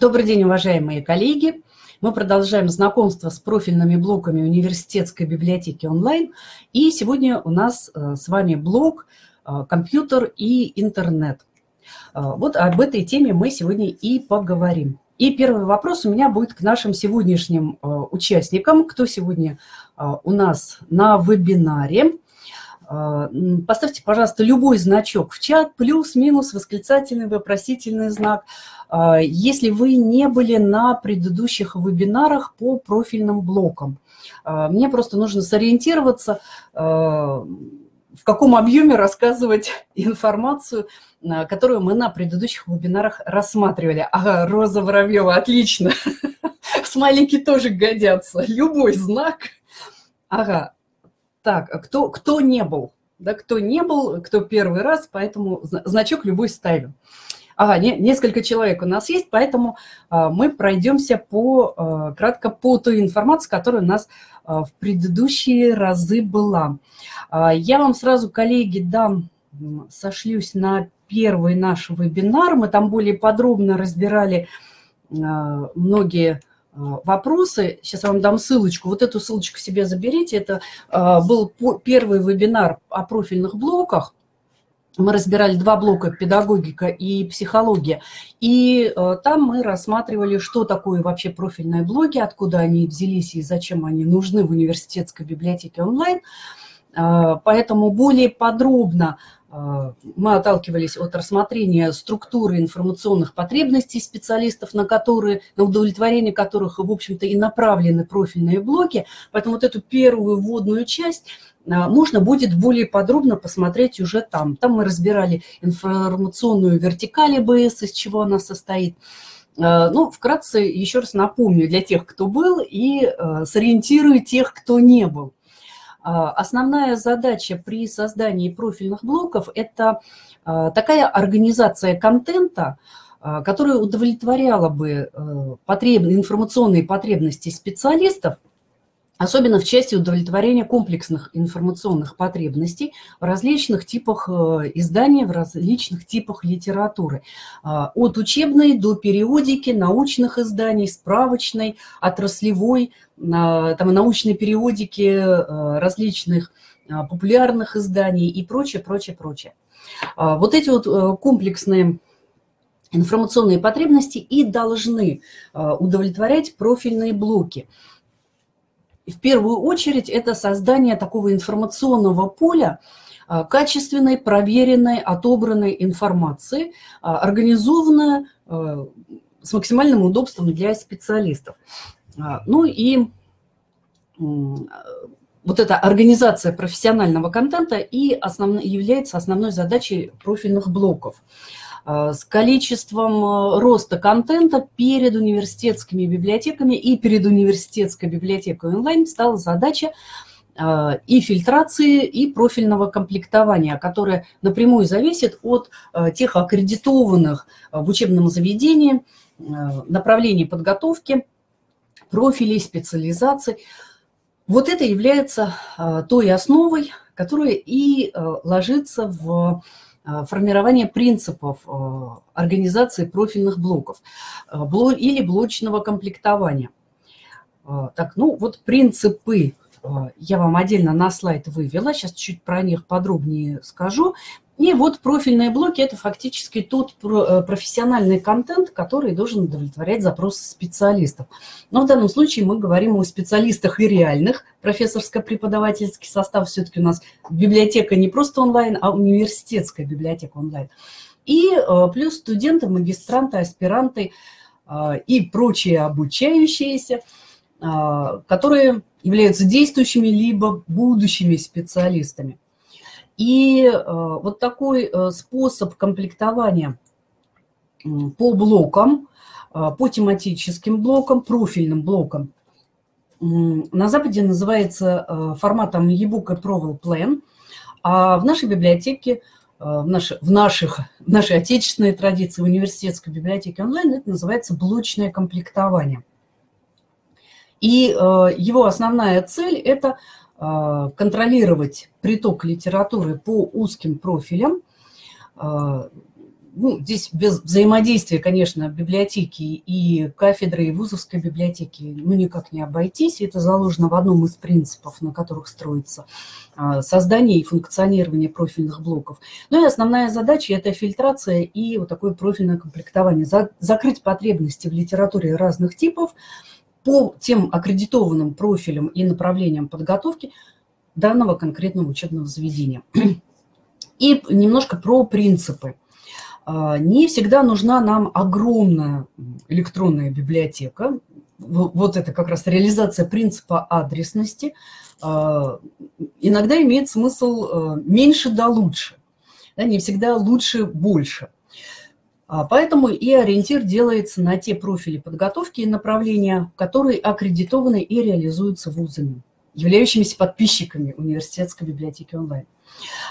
Добрый день, уважаемые коллеги! Мы продолжаем знакомство с профильными блоками университетской библиотеки онлайн. И сегодня у нас с вами блок «Компьютер и интернет». Вот об этой теме мы сегодня и поговорим. И первый вопрос у меня будет к нашим сегодняшним участникам, кто сегодня у нас на вебинаре. Поставьте, пожалуйста, любой значок в чат, плюс, минус, восклицательный, вопросительный знак, если вы не были на предыдущих вебинарах по профильным блокам. Мне просто нужно сориентироваться, в каком объеме рассказывать информацию, которую мы на предыдущих вебинарах рассматривали. Ага, Роза Воровьева, отлично. Смайлики тоже годятся. Любой знак. Ага. Так, кто не был? Да, кто не был, кто первый раз, поэтому значок любой ставим. Ага, несколько человек у нас есть, поэтому мы пройдемся кратко по той информации, которая у нас в предыдущие разы была. Я вам сразу, коллеги, сошлюсь на первый наш вебинар. Мы там более подробно разбирали многие вопросы. Сейчас я вам дам ссылочку. Вот эту ссылочку себе заберите. Это был первый вебинар о профильных блоках. Мы разбирали два блока – педагогика и психология. И там мы рассматривали, что такое вообще профильные блоки, откуда они взялись и зачем они нужны в университетской библиотеке онлайн. Поэтому более подробно мы отталкивались от рассмотрения структуры информационных потребностей специалистов, на удовлетворение которых, в общем-то, и направлены профильные блоки. Поэтому вот эту первую вводную часть можно будет более подробно посмотреть уже там. Там мы разбирали информационную вертикаль ЭБС, из чего она состоит. Ну, вкратце еще раз напомню для тех, кто был, и сориентирую тех, кто не был. Основная задача при создании профильных блоков – это такая организация контента, которая удовлетворяла бы информационные потребности специалистов, особенно в части удовлетворения комплексных информационных потребностей в различных типах изданий, в различных типах литературы. От учебной до периодики, научных изданий, справочной, отраслевой, научной периодики различных популярных изданий и прочее, прочее, прочее. Вот эти вот комплексные информационные потребности и должны удовлетворять профильные блоки. В первую очередь это создание такого информационного поля качественной, проверенной, отобранной информации, организованной с максимальным удобством для специалистов. Ну и вот эта организация профессионального контента и является основной задачей профильных блоков. С количеством роста контента перед университетскими библиотеками и перед университетской библиотекой онлайн стала задача и фильтрации, и профильного комплектования, которое напрямую зависит от тех аккредитованных в учебном заведении направлений подготовки, профилей, специализаций. Вот это является той основой, которая и ложится в формирование принципов организации профильных блоков или блочного комплектования. Так, ну вот принципы я вам отдельно на слайд вывела, сейчас чуть про них подробнее скажу. И вот профильные блоки – это фактически тот профессиональный контент, который должен удовлетворять запросы специалистов. Но в данном случае мы говорим о специалистах и реальных. Профессорско-преподавательский состав все-таки у нас библиотека не просто онлайн, а университетская библиотека онлайн. И плюс студенты, магистранты, аспиранты и прочие обучающиеся, которые являются действующими либо будущими специалистами. И вот такой способ комплектования по блокам, по тематическим блокам, профильным блокам на Западе называется форматом e-book и Provel Plan, а в нашей библиотеке, в нашей отечественной традиции университетской библиотеки онлайн это называется блочное комплектование. И его основная цель – это контролировать приток литературы по узким профилям, Ну, здесь без взаимодействия, конечно, библиотеки и кафедры, и вузовской библиотеки ну, никак не обойтись. Это заложено в одном из принципов, на которых строится создание и функционирование профильных блоков. Ну и основная задача – это фильтрация и вот такое профильное комплектование. Закрыть потребности в литературе разных типов по тем аккредитованным профилям и направлениям подготовки данного конкретного учебного заведения. И немножко про принципы. Не всегда нужна нам огромная электронная библиотека. Вот это как раз реализация принципа адресности. Иногда имеет смысл меньше да лучше. Не всегда лучше больше. Поэтому и ориентир делается на те профили подготовки и направления, которые аккредитованы и реализуются вузами, являющимися подписчиками университетской библиотеки онлайн.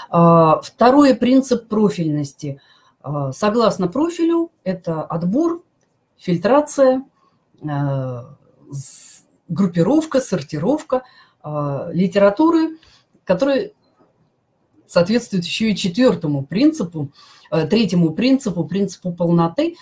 Второй принцип профильности – согласно профилю, это отбор, фильтрация, группировка, сортировка литературы, которые соответствуют еще и третьему принципу, принципу полноты,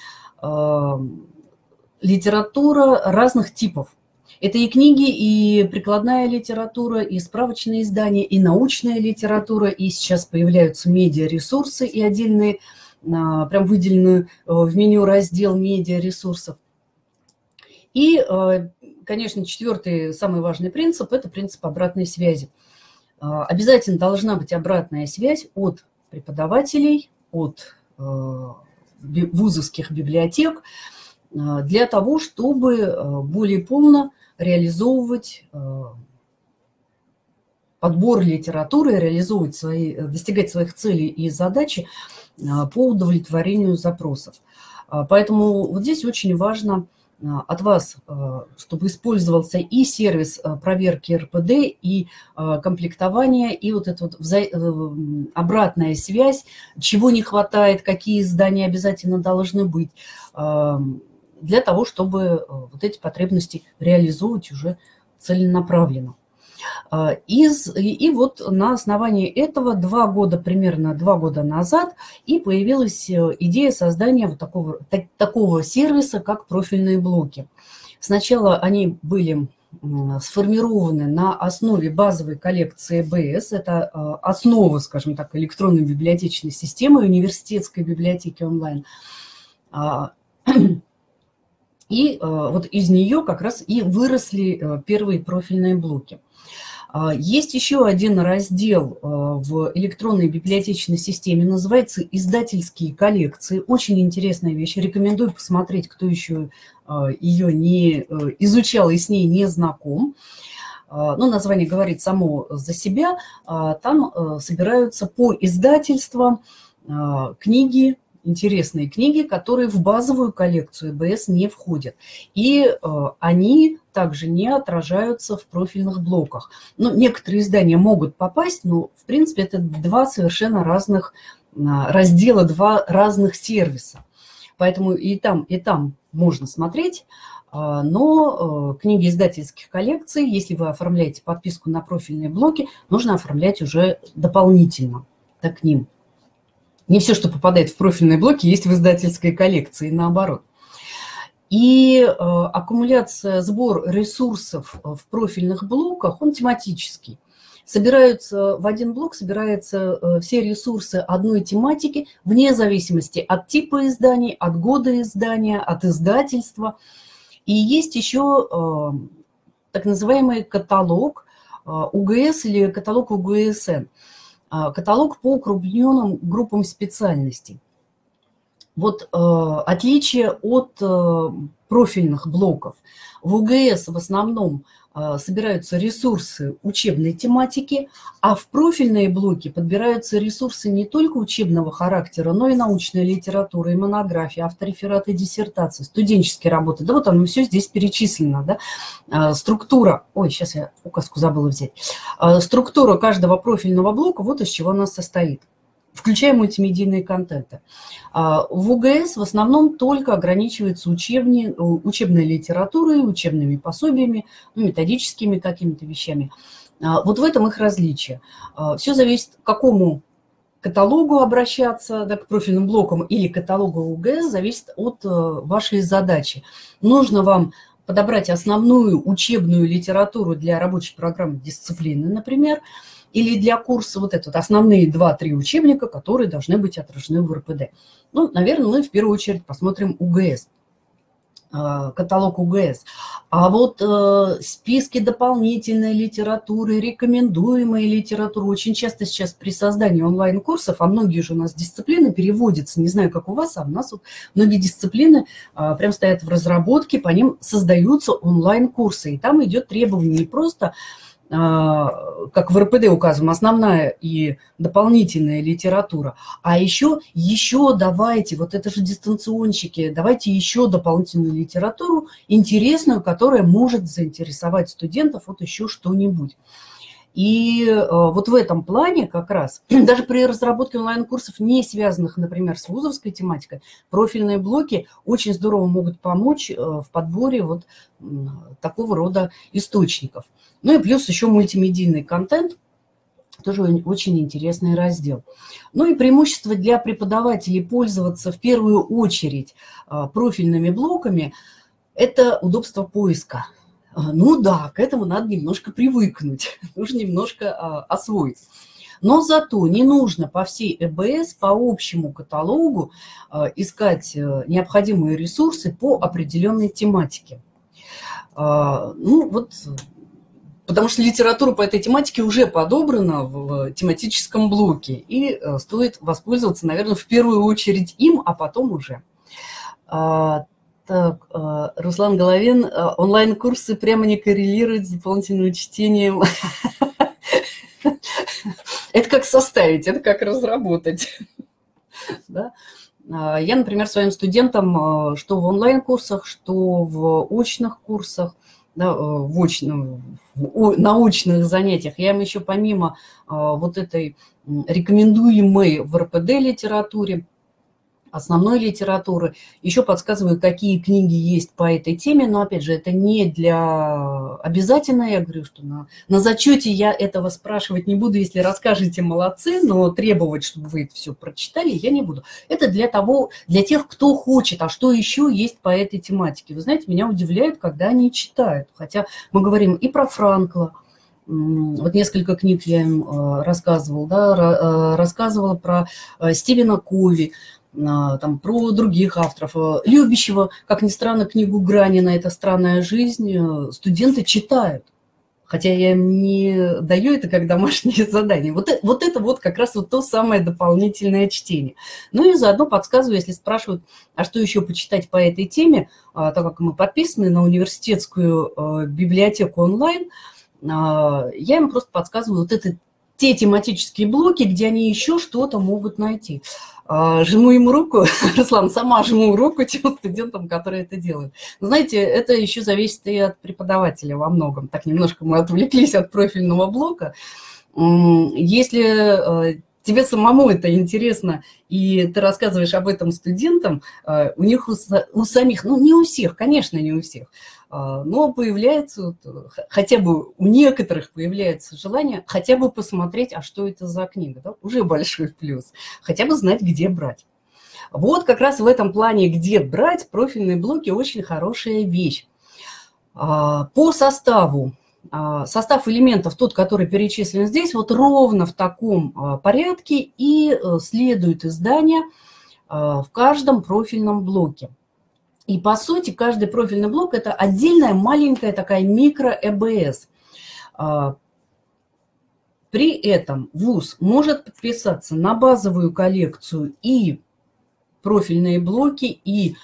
литература разных типов. Это и книги, и прикладная литература, и справочные издания, и научная литература, и сейчас появляются медиаресурсы и отдельные прям выделенную в меню раздел медиаресурсов. И, конечно, четвертый, самый важный принцип – это принцип обратной связи. Обязательно должна быть обратная связь от преподавателей, от вузовских библиотек для того, чтобы более полно реализовывать подбор литературы, реализовывать достигать своих целей и задачи по удовлетворению запросов. Поэтому вот здесь очень важно от вас, чтобы использовался и сервис проверки РПД, и комплектование, и вот эта вот обратная связь, чего не хватает, какие издания обязательно должны быть, для того, чтобы вот эти потребности реализовывать уже целенаправленно. И вот на основании этого примерно два года назад и появилась идея создания вот такого сервиса, как профильные блоки. Сначала они были сформированы на основе базовой коллекции ЭБС, это основа, скажем так, электронной библиотечной системы университетской библиотеки онлайн. И вот из нее как раз и выросли первые профильные блоки. Есть еще один раздел в электронной библиотечной системе, называется «Издательские коллекции». Очень интересная вещь, рекомендую посмотреть, кто еще ее не изучал и с ней не знаком. Ну, название говорит само за себя. Там собираются по издательствам книги, интересные книги, которые в базовую коллекцию ЭБС не входят. И они также не отражаются в профильных блоках. Ну, некоторые издания могут попасть, но, в принципе, это два совершенно разных раздела, два разных сервиса. Поэтому и там можно смотреть. Но книги издательских коллекций, если вы оформляете подписку на профильные блоки, нужно оформлять уже дополнительно к ним. Не все, что попадает в профильные блоки, есть в издательской коллекции, наоборот. И сбор ресурсов в профильных блоках, он тематический. В один блок собираются все ресурсы одной тематики, вне зависимости от типа изданий, от года издания, от издательства. И есть еще так называемый каталог УГС или каталог УГСН. Каталог по укрупненным группам специальностей. Вот отличие от профильных блоков. В УГС в основном собираются ресурсы учебной тематики, а в профильные блоки подбираются ресурсы не только учебного характера, но и научная литература, и монография, авторефераты, диссертации, студенческие работы. Да вот оно все здесь перечислено. Да? Структура, ой, сейчас я указку забыла взять. Структура каждого профильного блока, вот из чего она состоит, включая мультимедийные контенты. В УГС в основном только ограничивается учебной литературой, учебными пособиями, методическими какими-то вещами. Вот в этом их различие. Все зависит, к какому каталогу обращаться, да, к профильным блокам или каталогу УГС, зависит от вашей задачи. Нужно вам подобрать основную учебную литературу для рабочей программы дисциплины, например, или для курса вот этот, основные 2-3 учебника, которые должны быть отражены в РПД. Ну, наверное, мы в первую очередь посмотрим УГС, каталог УГС. А вот списки дополнительной литературы, рекомендуемой литературы, очень часто сейчас при создании онлайн-курсов, а многие же у нас дисциплины переводятся, не знаю, как у вас, а у нас вот многие дисциплины прям стоят в разработке, по ним создаются онлайн-курсы. И там идет требование не просто, как в РПД указано, основная и дополнительная литература. А еще давайте, вот это же дистанционщики, давайте еще дополнительную литературу, интересную, которая может заинтересовать студентов вот еще что-нибудь. И вот в этом плане как раз, даже при разработке онлайн-курсов, не связанных, например, с вузовской тематикой, профильные блоки очень здорово могут помочь в подборе вот такого рода источников. Ну и плюс еще мультимедийный контент, тоже очень интересный раздел. Ну и преимущество для преподавателей пользоваться в первую очередь профильными блоками – это удобство поиска. Ну да, к этому надо немножко привыкнуть, нужно немножко освоить. Но зато не нужно по всей ЭБС, по общему каталогу искать необходимые ресурсы по определенной тематике. Ну вот, потому что литература по этой тематике уже подобрана в тематическом блоке, и стоит воспользоваться, наверное, в первую очередь им, а потом уже. Так, Руслан Головин, онлайн-курсы прямо не коррелируют с дополнительным чтением. Это как составить, это как разработать. Я, например, своим студентам, что в онлайн-курсах, что в очных курсах, на очных занятиях, я им еще помимо вот этой рекомендуемой в РПД литературе, основной литературы, еще подсказываю, какие книги есть по этой теме, но, опять же, это не для обязательно, я говорю, что на зачете я этого спрашивать не буду, если расскажете, молодцы, но требовать, чтобы вы это все прочитали, я не буду. Это для тех, кто хочет, а что еще есть по этой тематике. Вы знаете, меня удивляет, когда они читают, хотя мы говорим и про Франкла. Вот несколько книг я им рассказывала, да, рассказывала про Стивена Кови, там, про других авторов, любящего, как ни странно, книгу Гранина «Это странная жизнь» студенты читают. Хотя я им не даю это как домашнее задание. Вот это вот как раз вот то самое дополнительное чтение. Ну и заодно подсказываю, если спрашивают, а что еще почитать по этой теме, так как мы подписаны на университетскую библиотеку онлайн, я им просто подсказываю вот это, те тематические блоки, где они еще что-то могут найти. Жму им руку, Руслан, сама жму руку тем студентам, которые это делают. Но, знаете, это еще зависит и от преподавателя во многом. Так немножко мы отвлеклись от профильного блока. Если тебе самому это интересно, и ты рассказываешь об этом студентам, у них у самих, ну не у всех, конечно, не у всех, но появляется, хотя бы у некоторых появляется желание хотя бы посмотреть, а что это за книга, да? Уже большой плюс, хотя бы знать, где брать. Вот как раз в этом плане, где брать, профильные блоки очень хорошая вещь. По составу. Состав элементов, тот, который перечислен здесь, вот ровно в таком порядке и следует издание в каждом профильном блоке. И, по сути, каждый профильный блок – это отдельная маленькая такая микро-ЭБС. При этом вуз может подписаться на базовую коллекцию и профильные блоки, и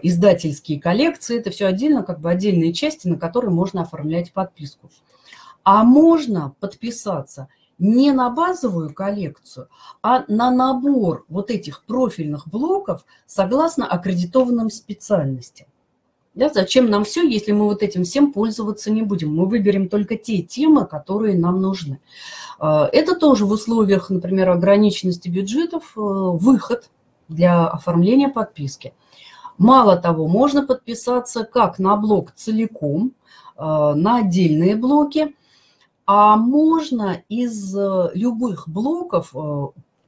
издательские коллекции. Это все отдельно, как бы отдельные части, на которые можно оформлять подписку. А можно подписаться не на базовую коллекцию, а на набор вот этих профильных блоков согласно аккредитованным специальностям. Да, зачем нам все, если мы вот этим всем пользоваться не будем? Мы выберем только те темы, которые нам нужны. Это тоже в условиях, например, ограниченности бюджетов выход для оформления подписки. Мало того, можно подписаться как на блок целиком, на отдельные блоки, а можно из любых блоков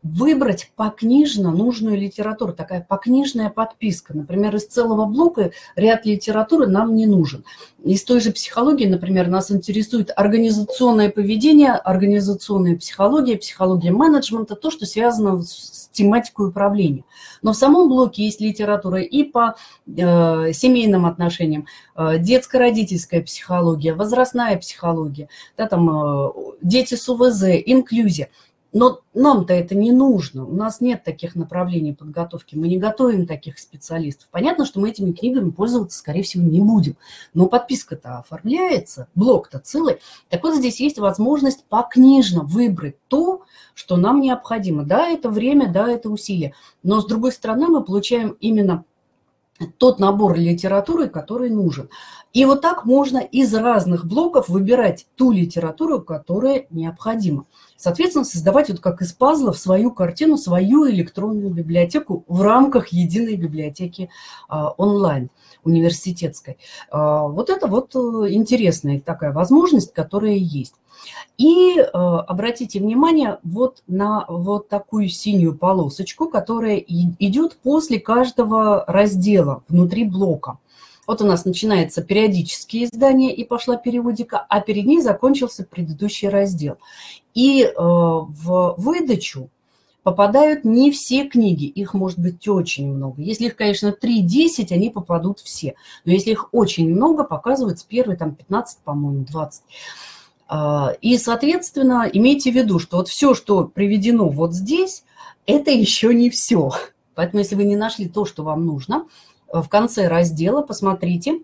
выбрать покнижно нужную литературу, такая покнижная подписка. Например, из целого блока ряд литературы нам не нужен. Из той же психологии, например, нас интересует организационное поведение, организационная психология, психология менеджмента, то, что связано с тематикой управления. Но в самом блоке есть литература и по семейным отношениям, детско-родительская психология, возрастная психология, да, там, дети с УВЗ, инклюзия. Но нам-то это не нужно, у нас нет таких направлений подготовки, мы не готовим таких специалистов. Понятно, что мы этими книгами пользоваться, скорее всего, не будем. Но подписка-то оформляется, блок-то целый. Так вот, здесь есть возможность покнижно выбрать то, что нам необходимо. Да, это время, да, это усилия. Но, с другой стороны, мы получаем именно тот набор литературы, который нужен. И вот так можно из разных блоков выбирать ту литературу, которая необходима. Соответственно, создавать вот как из пазлов свою картину, свою электронную библиотеку в рамках единой библиотеки онлайн университетской. Вот это вот интересная такая возможность, которая есть. И обратите внимание вот на вот такую синюю полосочку, которая идет после каждого раздела внутри блока. Вот у нас начинается периодические издания и пошла периодика, а перед ней закончился предыдущий раздел. И в выдачу попадают не все книги, их может быть очень много. Если их, конечно, 3-10, они попадут все. Но если их очень много, показывается первые там 15, по-моему, 20. И, соответственно, имейте в виду, что вот все, что приведено вот здесь, это еще не все. Поэтому, если вы не нашли то, что вам нужно, в конце раздела посмотрите.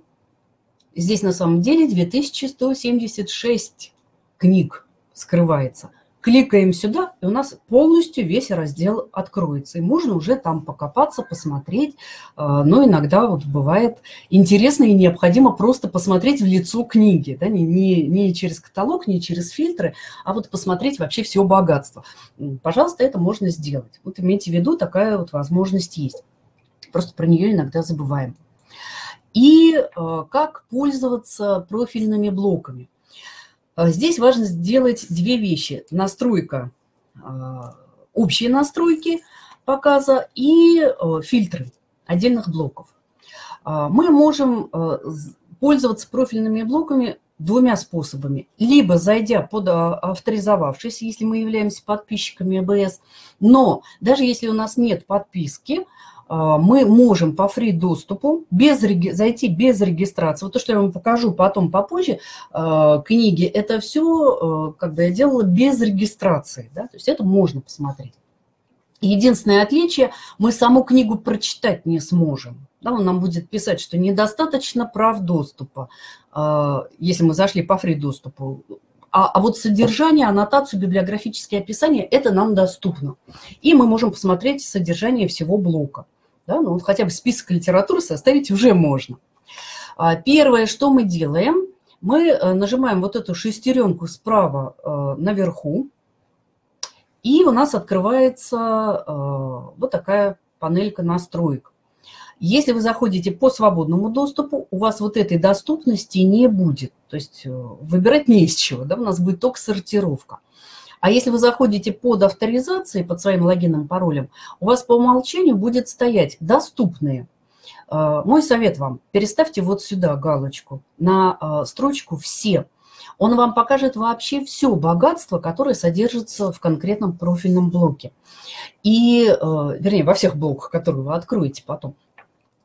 Здесь на самом деле 2176 книг скрывается. Кликаем сюда, и у нас полностью весь раздел откроется. И можно уже там покопаться, посмотреть. Но иногда вот бывает интересно и необходимо просто посмотреть в лицо книги. Да? Не через каталог, не через фильтры, а вот посмотреть вообще все богатство. Пожалуйста, это можно сделать. Вот имейте в виду, такая вот возможность есть. Просто про нее иногда забываем. И как пользоваться профильными блоками. Здесь важно сделать две вещи. Настройка, общие настройки показа и фильтры отдельных блоков. Мы можем пользоваться профильными блоками двумя способами. Либо зайдя под авторизовавшись, если мы являемся подписчиками ЭБС, но даже если у нас нет подписки, мы можем по фри-доступу зайти без регистрации. Вот то, что я вам покажу потом попозже, книги, это все, как бы я делала, без регистрации. Да? То есть это можно посмотреть. Единственное отличие, мы саму книгу прочитать не сможем. Да, он нам будет писать, что недостаточно прав доступа, если мы зашли по фри-доступу. А вот содержание, аннотацию, библиографические описания, это нам доступно. И мы можем посмотреть содержание всего блока. Да, ну, вот хотя бы список литературы составить уже можно. Первое, что мы делаем, мы нажимаем вот эту шестеренку справа наверху, и у нас открывается вот такая панелька настроек. Если вы заходите по свободному доступу, у вас вот этой доступности не будет. То есть выбирать не из чего, да? У нас будет только сортировка. А если вы заходите под авторизацией, под своим логином, паролем, у вас по умолчанию будет стоять «Доступные». Мой совет вам – переставьте вот сюда галочку на строчку «Все». Он вам покажет вообще все богатство, которое содержится в конкретном профильном блоке. И, вернее, во всех блоках, которые вы откроете потом.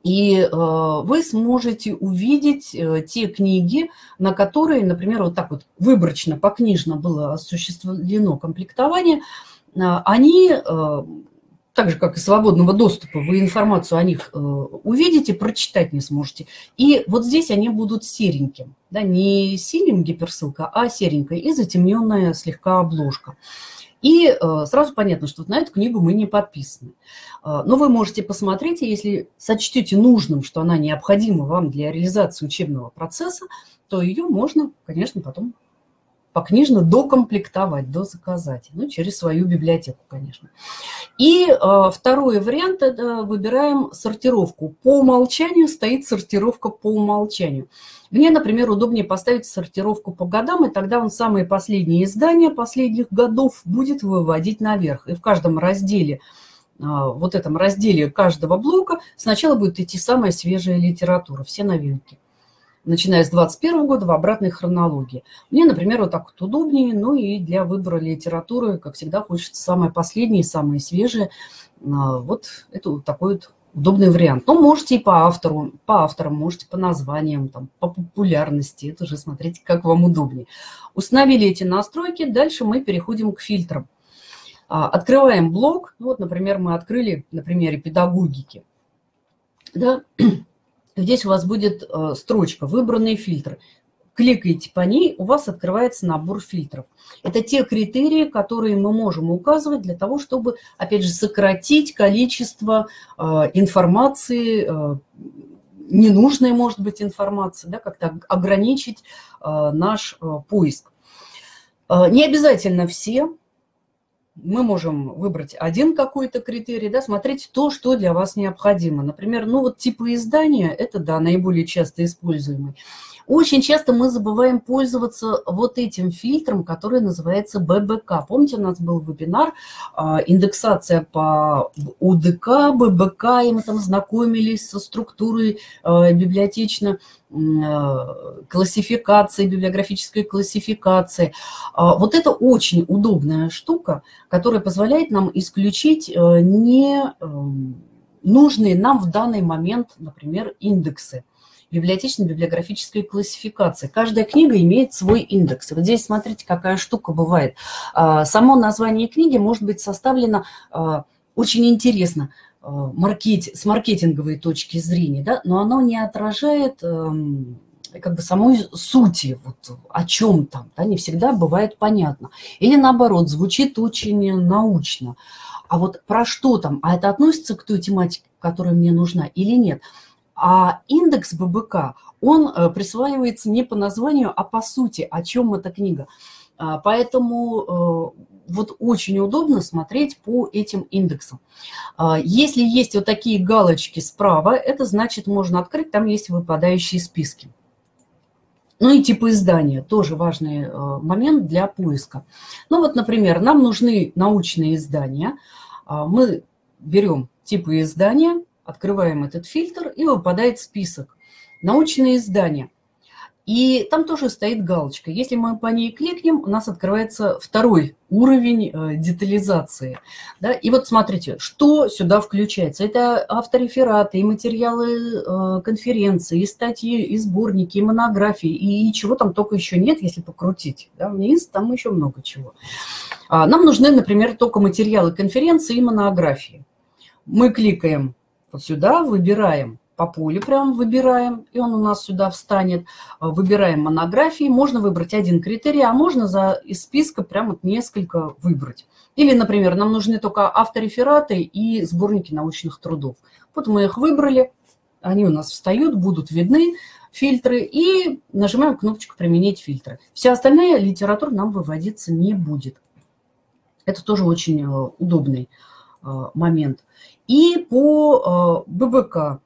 И вы сможете увидеть те книги, на которые, например, вот так вот выборочно, покнижно было осуществлено комплектование. Они, так же, как и свободного доступа, вы информацию о них увидите, прочитать не сможете. И вот здесь они будут сереньким. Да, не синим гиперссылка, а серенькой и затемненная слегка обложка. И сразу понятно, что на эту книгу мы не подписаны. Но вы можете посмотреть, и если сочтете нужным, что она необходима вам для реализации учебного процесса, то ее можно, конечно, потом покнижно докомплектовать, дозаказать, ну, через свою библиотеку, конечно. И второй вариант, это выбираем сортировку. По умолчанию стоит сортировка по умолчанию. Мне, например, удобнее поставить сортировку по годам, и тогда он самые последние издания последних годов будет выводить наверх. И в каждом разделе, вот этом разделе каждого блока сначала будет идти самая свежая литература, все новинки, начиная с 2021 года в обратной хронологии. Мне, например, вот так вот удобнее, ну и для выбора литературы, как всегда, хочется самое последнее, самое свежее. Вот это вот такой вот удобный вариант. Но можете и по авторам, можете по названиям, там, по популярности, это уже смотрите, как вам удобнее. Установили эти настройки, дальше мы переходим к фильтрам. Открываем блок, вот, например, мы открыли на примере педагогики, да. Здесь у вас будет строчка «Выбранные фильтры». Кликаете по ней, у вас открывается набор фильтров. Это те критерии, которые мы можем указывать для того, чтобы, опять же, сократить количество информации, ненужной, может быть, информации, да, как-то ограничить наш поиск. Не обязательно все. Мы можем выбрать один какой-то критерий, да, смотреть то, что для вас необходимо. Например, ну вот типы издания, это, да, наиболее часто используемый. Очень часто мы забываем пользоваться вот этим фильтром, который называется ББК. Помните, у нас был вебинар, индексация по УДК, ББК, и мы там знакомились со структурой библиотечно-классификации, библиографической классификации. Вот это очень удобная штука, которая позволяет нам исключить ненужные нам в данный момент, например, индексы библиотечно-библиографической классификации. Каждая книга имеет свой индекс. Вот здесь смотрите, какая штука бывает. Само название книги может быть составлено очень интересно с маркетинговой точки зрения, да? Но оно не отражает как бы самой сути, вот, о чем там, да, не всегда бывает понятно. Или наоборот, звучит очень научно. А вот про что там? А это относится к той тематике, которая мне нужна или нет? А индекс ББК, он присваивается не по названию, а по сути, о чем эта книга. Поэтому вот очень удобно смотреть по этим индексам. Если есть вот такие галочки справа, это значит, можно открыть, там есть выпадающие списки. Ну и типы издания, тоже важный момент для поиска. Ну вот, например, нам нужны научные издания. Мы берем типы издания, открываем этот фильтр, и выпадает список «Научные издания». И там тоже стоит галочка. Если мы по ней кликнем, у нас открывается второй уровень детализации. Да? И вот смотрите, что сюда включается. Это авторефераты, и материалы конференции, и статьи, и сборники, и монографии, и чего там только еще нет, если покрутить. Да? Вниз там еще много чего. Нам нужны, например, только материалы конференции и монографии. Мы кликаем вот сюда, выбираем, по полю прям выбираем, и он у нас сюда встанет. Выбираем монографии, можно выбрать один критерий, а можно из списка прям вот несколько выбрать. Или, например, нам нужны только авторефераты и сборники научных трудов. Вот мы их выбрали, они у нас встают, будут видны фильтры, и нажимаем кнопочку «Применить фильтры». Вся остальная литература нам выводиться не будет. Это тоже очень удобный момент. И по ББК,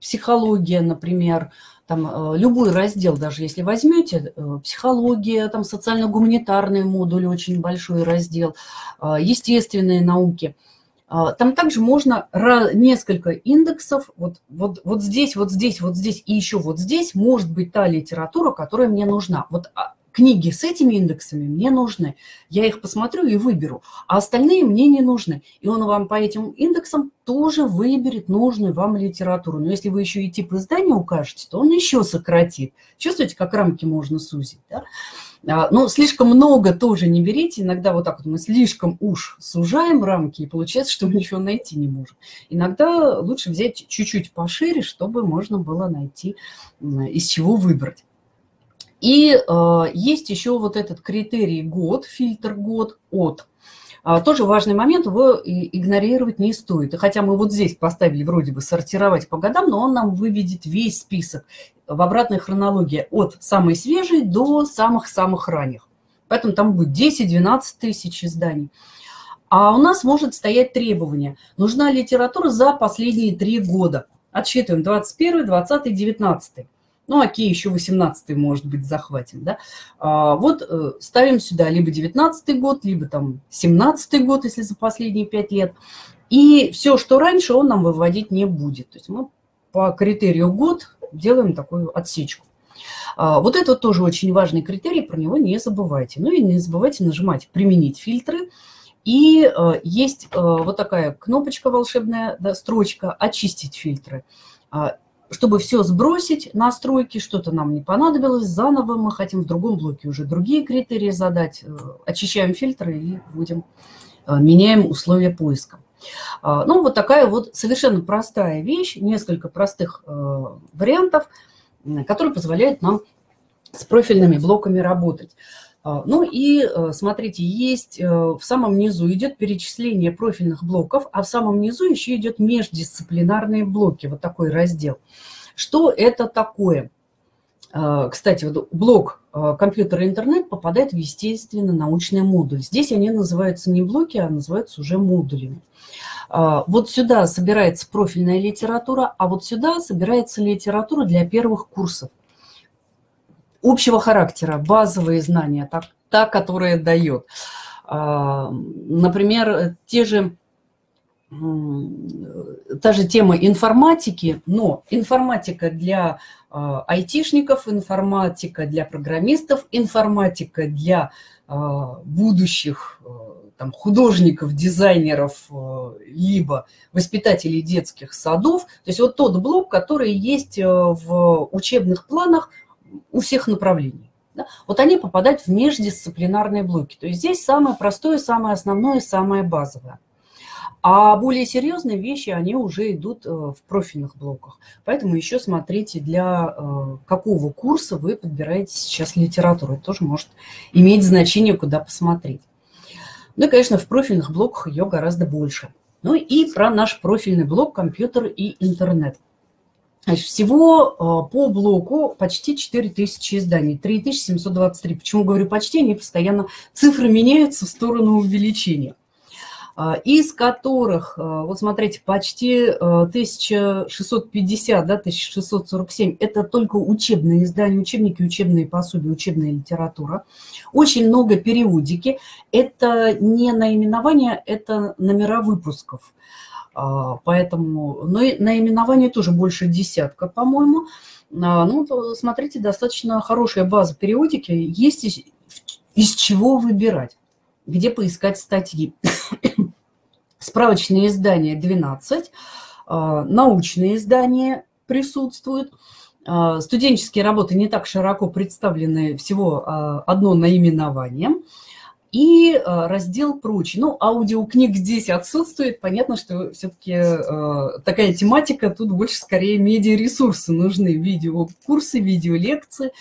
психология, например, там любой раздел, даже если возьмете, психология, там социально-гуманитарный модуль, очень большой раздел, естественные науки. Там также можно несколько индексов, вот здесь, вот здесь, вот здесь и еще вот здесь может быть та литература, которая мне нужна. Вот книги с этими индексами мне нужны, я их посмотрю и выберу, а остальные мне не нужны. И он вам по этим индексам тоже выберет нужную вам литературу. Но если вы еще и тип издания укажете, то он еще сократит. Чувствуете, как рамки можно сузить, да? Но слишком много тоже не берите. Иногда вот так вот мы слишком уж сужаем рамки, и получается, что мы ничего найти не можем. Иногда лучше взять чуть-чуть пошире, чтобы можно было найти, из чего выбрать. И есть еще вот этот критерий «год», фильтр «год» от. Тоже важный момент, его игнорировать не стоит. И хотя мы вот здесь поставили вроде бы сортировать по годам, но он нам выведет весь список в обратной хронологии от самой свежей до самых-самых ранних. Поэтому там будет 10-12 тысяч изданий. А у нас может стоять требование. Нужна литература за последние 3 года. Отсчитываем 21, 20, 19. Ну, окей, еще 18 может быть захватим, да. Вот ставим сюда либо 19 год, либо там 17 год, если за последние 5 лет. И все, что раньше, он нам выводить не будет. То есть мы по критерию год делаем такую отсечку. Вот это тоже очень важный критерий, про него не забывайте. Ну и не забывайте нажимать «Применить фильтры». И есть вот такая кнопочка волшебная, да, строчка «Очистить фильтры». Чтобы все сбросить, настройки, что-то нам не понадобилось, заново мы хотим в другом блоке уже другие критерии задать. Очищаем фильтры и меняем условия поиска. Ну, вот такая вот совершенно простая вещь, несколько простых вариантов, которые позволяют нам с профильными блоками работать. Ну и смотрите, есть в самом низу идет перечисление профильных блоков, а в самом низу еще идет междисциплинарные блоки, вот такой раздел. Что это такое? Кстати, вот блок «Компьютер и интернет» попадает в естественно-научный модуль. Здесь они называются не блоки, а называются уже модулями. Вот сюда собирается профильная литература, а вот сюда собирается литература для первых курсов. Общего характера, базовые знания, та, которая дает. Например, та же тема информатики, но информатика для айтишников, информатика для программистов, информатика для будущих там, художников, дизайнеров, либо воспитателей детских садов. То есть вот тот блок, который есть в учебных планах, у всех направлений. Да? Вот они попадают в междисциплинарные блоки. То есть здесь самое простое, самое основное, самое базовое. А более серьезные вещи, они уже идут в профильных блоках. Поэтому еще смотрите, для какого курса вы подбираете сейчас литературу. Это тоже может иметь значение, куда посмотреть. Ну и, конечно, в профильных блоках ее гораздо больше. Ну и про наш профильный блок «Компьютер и интернет». Значит, всего по блоку почти 4000 изданий, 3723. Почему говорю почти? Они постоянно, цифры меняются в сторону увеличения. Из которых, вот смотрите, почти 1650, да, 1647, это только учебные издания, учебники, учебные пособия, учебная литература. Очень много периодики. Это не наименование, это номера выпусков. Поэтому, ну и наименование тоже больше 10, по-моему. Ну, смотрите, достаточно хорошая база периодики. Есть из чего выбирать, где поискать статьи. Справочные издания 12, научные издания присутствуют. Студенческие работы не так широко представлены, всего одно наименование. И раздел «Прочие». Ну, аудиокниг здесь отсутствует. Понятно, что все-таки такая тематика, тут больше скорее медиаресурсы нужны. Видеокурсы, видеолекции,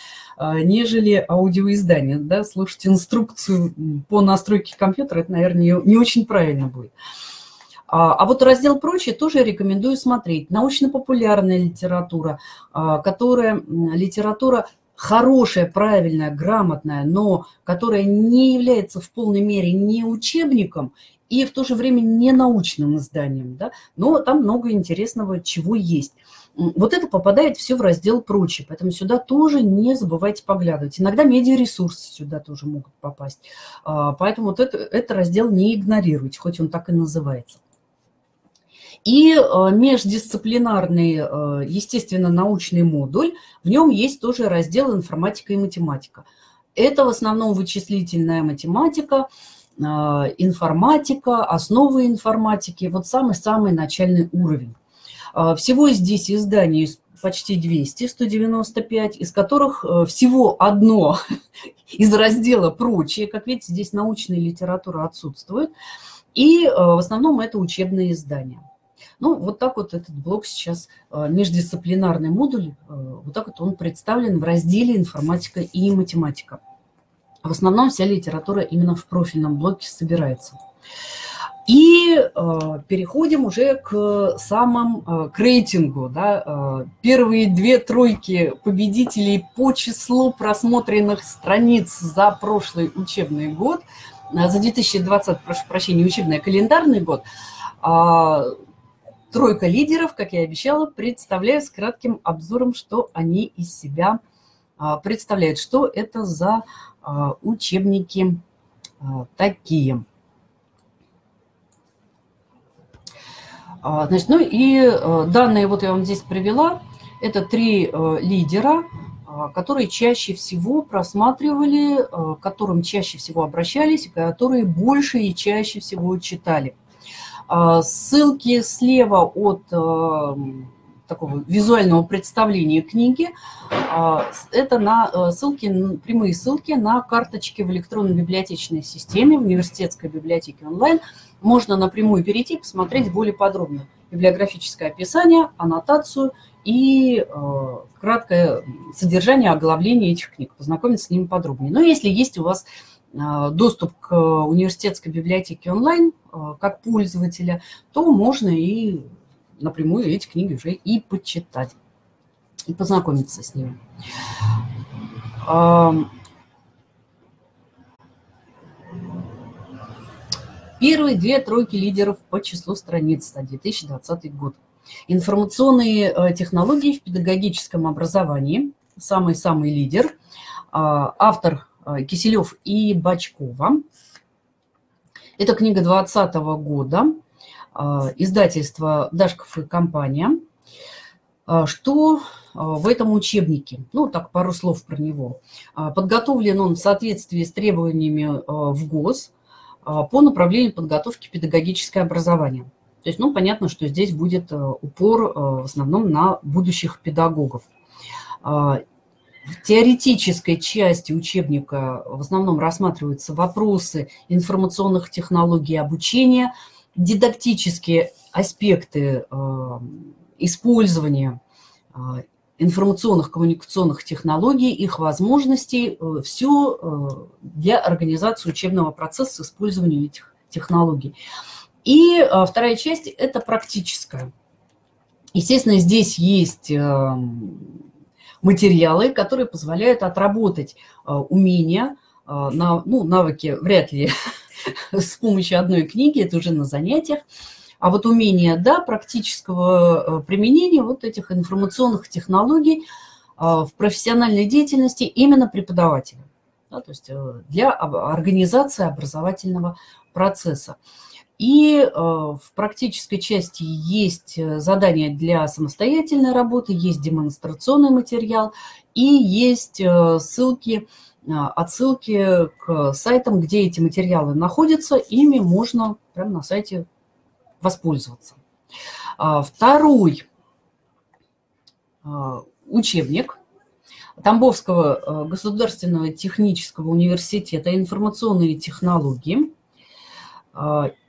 нежели аудиоиздания. Да? Слушать инструкцию по настройке компьютера, это, наверное, не очень правильно будет. А вот раздел «Прочие» тоже рекомендую смотреть. Научно-популярная литература, которая литература... хорошая, правильная, грамотная, но которая не является в полной мере ни учебником и в то же время не научным изданием. Да? Но там много интересного, чего есть. Вот это попадает все в раздел «Прочие», поэтому сюда тоже не забывайте поглядывать. Иногда медиаресурсы сюда тоже могут попасть. Поэтому вот этот раздел не игнорируйте, хоть он так и называется. И междисциплинарный, естественно, научный модуль. В нем есть тоже раздел «Информатика и математика». Это в основном вычислительная математика, информатика, основы информатики. Вот самый-самый начальный уровень. Всего здесь изданий почти 200, 195, из которых всего одно из раздела «Прочие». Как видите, здесь научная литература отсутствует. И в основном это учебные издания. Ну, вот так вот этот блок сейчас, междисциплинарный модуль, вот так вот он представлен в разделе «Информатика и математика». В основном вся литература именно в профильном блоке собирается. И переходим уже к к рейтингу. Да, первые две тройки победителей по числу просмотренных страниц за прошлый учебный год, за 2020, прошу прощения, учебно-календарный год, тройка лидеров, как я и обещала, представляю с кратким обзором, что они из себя представляют, что это за учебники такие. Значит, ну и данные вот я вам здесь привела. Это три лидера, которые чаще всего просматривали, к которым чаще всего обращались, которые больше и чаще всего читали. Ссылки слева от такого визуального представления книги. Это прямые ссылки на карточки в электронной библиотечной системе, в университетской библиотеке онлайн. Можно напрямую перейти, посмотреть более подробно библиографическое описание, аннотацию и краткое содержание, оглавление этих книг, познакомиться с ними подробнее. Но если есть у вас доступ к университетской библиотеке онлайн как пользователя, то можно и напрямую эти книги уже и почитать, и познакомиться с ними. Первые две тройки лидеров по числу страниц на 2020 год. Информационные технологии в педагогическом образовании. Самый-самый лидер. Автор Киселёв и Бачкова. Это книга 2020 года. Издательство «Дашков и компания». Что в этом учебнике? Ну, так, пару слов про него. Подготовлен он в соответствии с требованиями в ГОС по направлению подготовки педагогическое образование. То есть, ну, понятно, что здесь будет упор в основном на будущих педагогов. В теоретической части учебника в основном рассматриваются вопросы информационных технологий обучения, дидактические аспекты использования информационных коммуникационных технологий, их возможностей, все для организации учебного процесса с использованием этих технологий. И вторая часть – это практическая. Естественно, здесь есть материалы, которые позволяют отработать умения, навыки вряд ли с помощью одной книги, это уже на занятиях. А вот умение, да, практического применения вот этих информационных технологий в профессиональной деятельности именно преподавателя, да, то есть для организации образовательного процесса. И в практической части есть задания для самостоятельной работы, есть демонстрационный материал и есть отсылки к сайтам, где эти материалы находятся, ими можно прямо на сайте воспользоваться. Второй учебник Тамбовского государственного технического университета «Информационные технологии».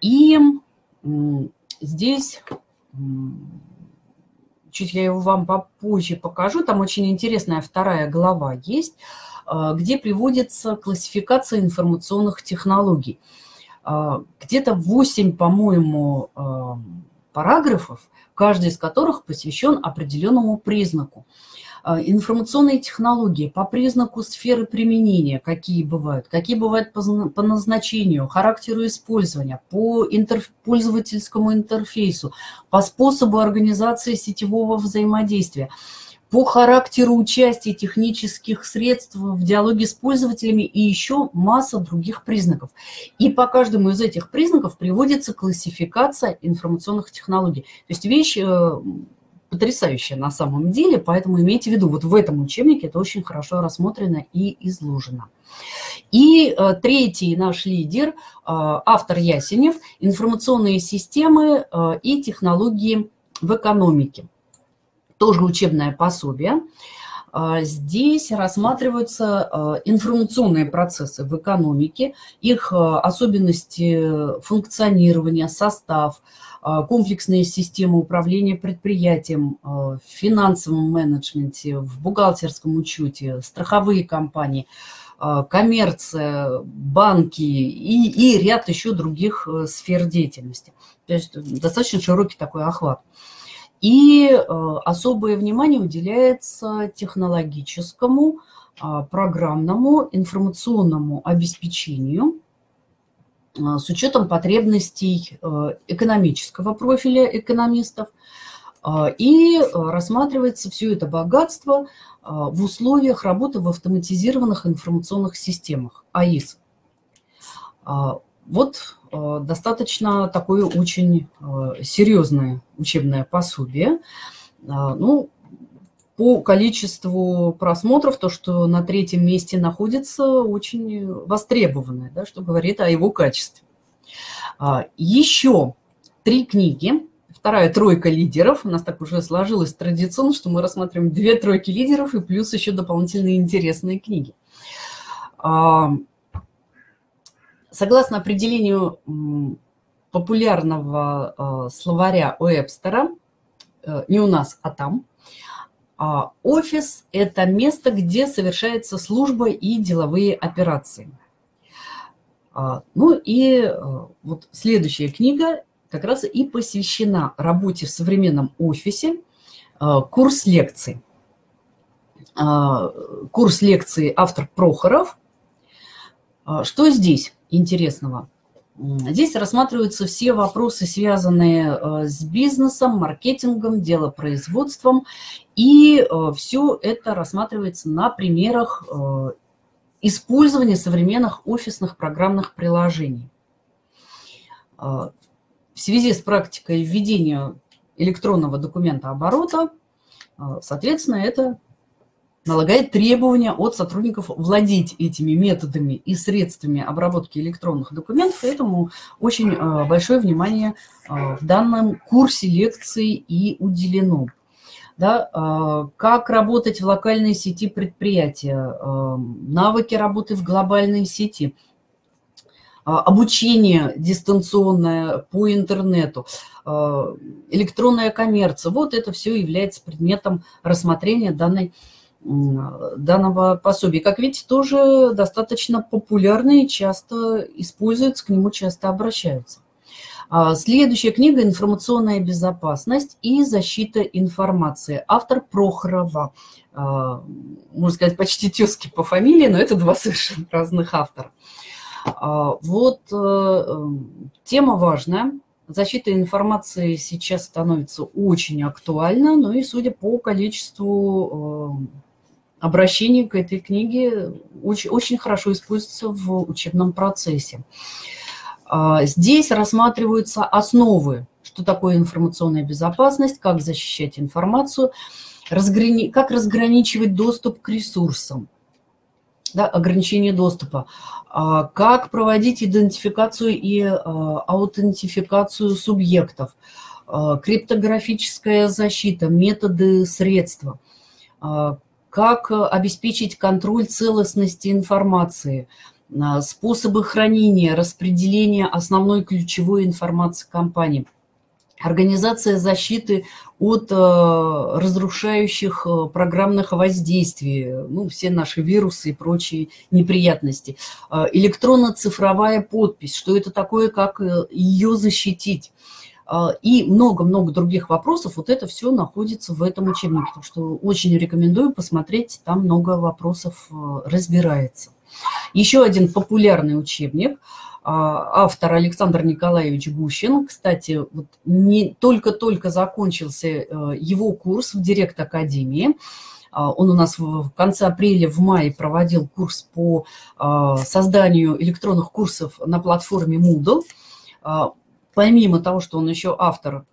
И здесь, чуть я его вам попозже покажу, там очень интересная вторая глава есть, где приводится классификация информационных технологий. Где-то 8, по-моему, параграфов, каждый из которых посвящен определенному признаку. Информационные технологии по признаку сферы применения, какие бывают по назначению, характеру использования, по пользовательскому интерфейсу, по способу организации сетевого взаимодействия, по характеру участия технических средств в диалоге с пользователями и еще масса других признаков. И по каждому из этих признаков приводится классификация информационных технологий. То есть вещь потрясающая на самом деле, поэтому имейте в виду, вот в этом учебнике это очень хорошо рассмотрено и изложено. И третий наш лидер, автор Ясенев, информационные системы и технологии в экономике. Тоже учебное пособие. Здесь рассматриваются информационные процессы в экономике, их особенности функционирования, состав, комплексные системы управления предприятием, в финансовом менеджменте, в бухгалтерском учете, страховые компании, коммерция, банки и ряд еще других сфер деятельности. То есть достаточно широкий такой охват. И особое внимание уделяется технологическому, программному, информационному обеспечению с учетом потребностей экономического профиля экономистов. И рассматривается все это богатство в условиях работы в автоматизированных информационных системах, АИС. Вот достаточно такое очень серьезное учебное пособие. Ну, по количеству просмотров, то, что на третьем месте находится, очень востребованное, да, что говорит о его качестве. Еще три книги. Вторая тройка лидеров. У нас так уже сложилось традиционно, что мы рассматриваем две тройки лидеров и плюс еще дополнительные интересные книги. Согласно определению популярного словаря Уэбстера, не у нас, а там, офис – это место, где совершается служба и деловые операции. Ну и вот следующая книга как раз и посвящена работе в современном офисе, курс лекций. Курс лекции автор Прохоров. Что здесь интересного? Здесь рассматриваются все вопросы, связанные с бизнесом, маркетингом, делопроизводством. И все это рассматривается на примерах использования современных офисных программных приложений. В связи с практикой введения электронного документооборота, соответственно, это налагает требования от сотрудников владеть этими методами и средствами обработки электронных документов, поэтому очень большое внимание в данном курсе лекции и уделено. Да, как работать в локальной сети предприятия, навыки работы в глобальной сети, обучение дистанционное по интернету, электронная коммерция. Вот это все является предметом рассмотрения данного пособия. Как видите, тоже достаточно популярны и часто используются, к нему часто обращаются. Следующая книга «Информационная безопасность и защита информации». Автор Прохорова. Можно сказать, почти тезки по фамилии, но это два совершенно разных автора. Вот тема важная. Защита информации сейчас становится очень актуальна, ну и судя по количеству обращений к этой книге, очень, очень хорошо используется в учебном процессе. Здесь рассматриваются основы, что такое информационная безопасность, как защищать информацию, как разграничивать доступ к ресурсам, да, ограничение доступа, как проводить идентификацию и аутентификацию субъектов, криптографическая защита, методы, средства, как обеспечить контроль целостности информации, способы хранения, распределения основной ключевой информации компании, организация защиты от разрушающих программных воздействий, ну, все наши вирусы и прочие неприятности, электронно-цифровая подпись, что это такое, как ее защитить, и много-много других вопросов. Вот это все находится в этом учебнике, так что очень рекомендую посмотреть, там много вопросов разбирается. Еще один популярный учебник, автор Александр Николаевич Гущин. Кстати, вот только-только закончился его курс в Директ-Академии. Он у нас в конце апреля, в мае проводил курс по созданию электронных курсов на платформе Moodle. Помимо того, что он еще автор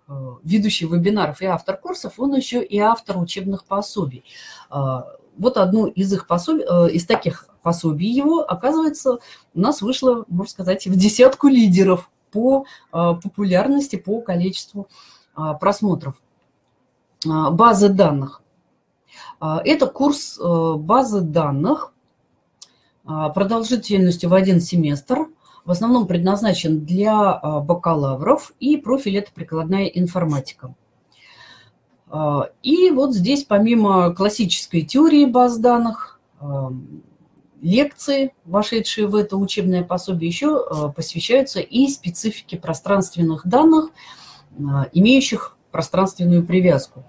ведущий вебинаров и автор курсов, он еще и автор учебных пособий. Вот одно из их пособий, из таких пособий его, оказывается, у нас вышло, можно сказать, в десятку лидеров по популярности, по количеству просмотров. Базы данных. Это курс базы данных продолжительностью в один семестр. В основном предназначен для бакалавров, и профиль – это прикладная информатика. И вот здесь помимо классической теории баз данных, лекции, вошедшие в это учебное пособие, еще посвящаются и специфике пространственных данных, имеющих пространственную привязку.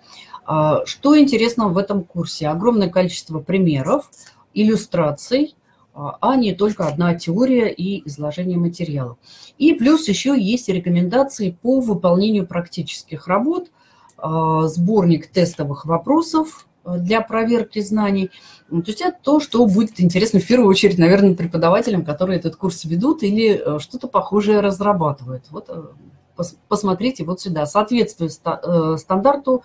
Что интересно в этом курсе? Огромное количество примеров, иллюстраций, а не только одна теория и изложение материала. И плюс еще есть рекомендации по выполнению практических работ, сборник тестовых вопросов для проверки знаний. То есть это то, что будет интересно в первую очередь, наверное, преподавателям, которые этот курс ведут или что-то похожее разрабатывают. Вот посмотрите вот сюда. Соответствует стандарту,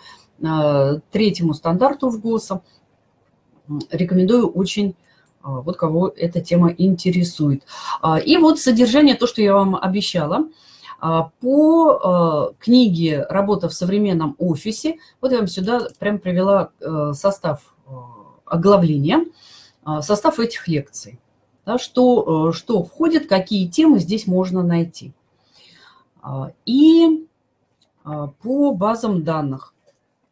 третьему стандарту в ГОСа. Рекомендую очень... Вот кого эта тема интересует. И вот содержание, то, что я вам обещала. По книге «Работа в современном офисе», вот я вам сюда прям привела состав оглавления, состав этих лекций. Да, что входит, какие темы здесь можно найти. И по базам данных.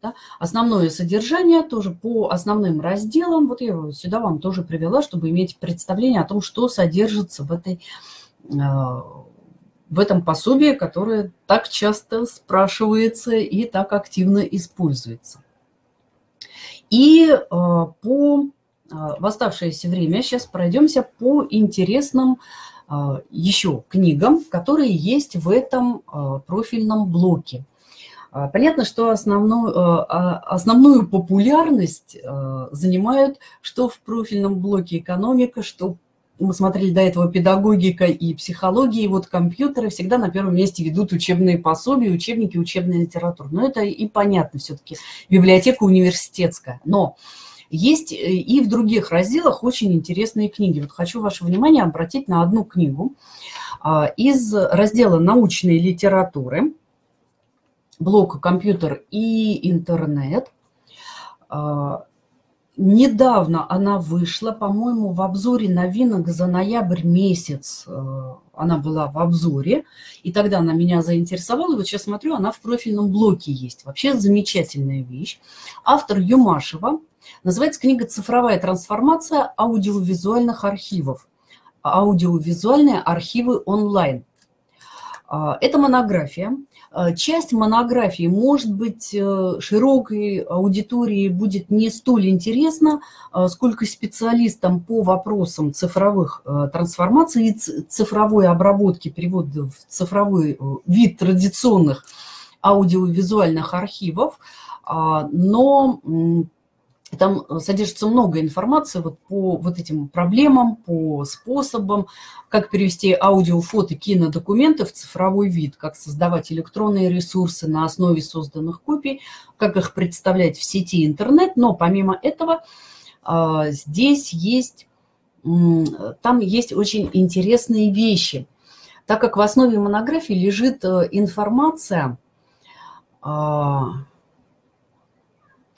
Да. Основное содержание тоже по основным разделам. Вот я его сюда вам тоже привела, чтобы иметь представление о том, что содержится в этом пособии, которое так часто спрашивается и так активно используется. И в оставшееся время сейчас пройдемся по интересным еще книгам, которые есть в этом профильном блоке. Понятно, что основную популярность занимают, что в профильном блоке экономика, что мы смотрели до этого педагогика и психология, и вот компьютеры всегда на первом месте ведут учебные пособия, учебники, учебная литература. Но это и понятно все-таки, библиотека университетская. Но есть и в других разделах очень интересные книги. Вот хочу ваше внимание обратить на одну книгу из раздела научной литературы, блока «Компьютер и интернет». Недавно она вышла, по-моему, в обзоре новинок за ноябрь месяц. Она была в обзоре, и тогда она меня заинтересовала. Вот сейчас смотрю, она в профильном блоке есть. Вообще замечательная вещь. Автор Юмашева. Называется книга «Цифровая трансформация аудиовизуальных архивов». Аудиовизуальные архивы онлайн. Это монография. Часть монографии, может быть, широкой аудитории будет не столь интересна, сколько специалистам по вопросам цифровых трансформаций и цифровой обработки, перевода в цифровой вид традиционных аудиовизуальных архивов. Но там содержится много информации вот по вот этим проблемам, по способам, как перевести аудио, фото, кинодокументы в цифровой вид, как создавать электронные ресурсы на основе созданных копий, как их представлять в сети интернет. Но помимо этого здесь есть, там есть очень интересные вещи, так как в основе монографии лежит информация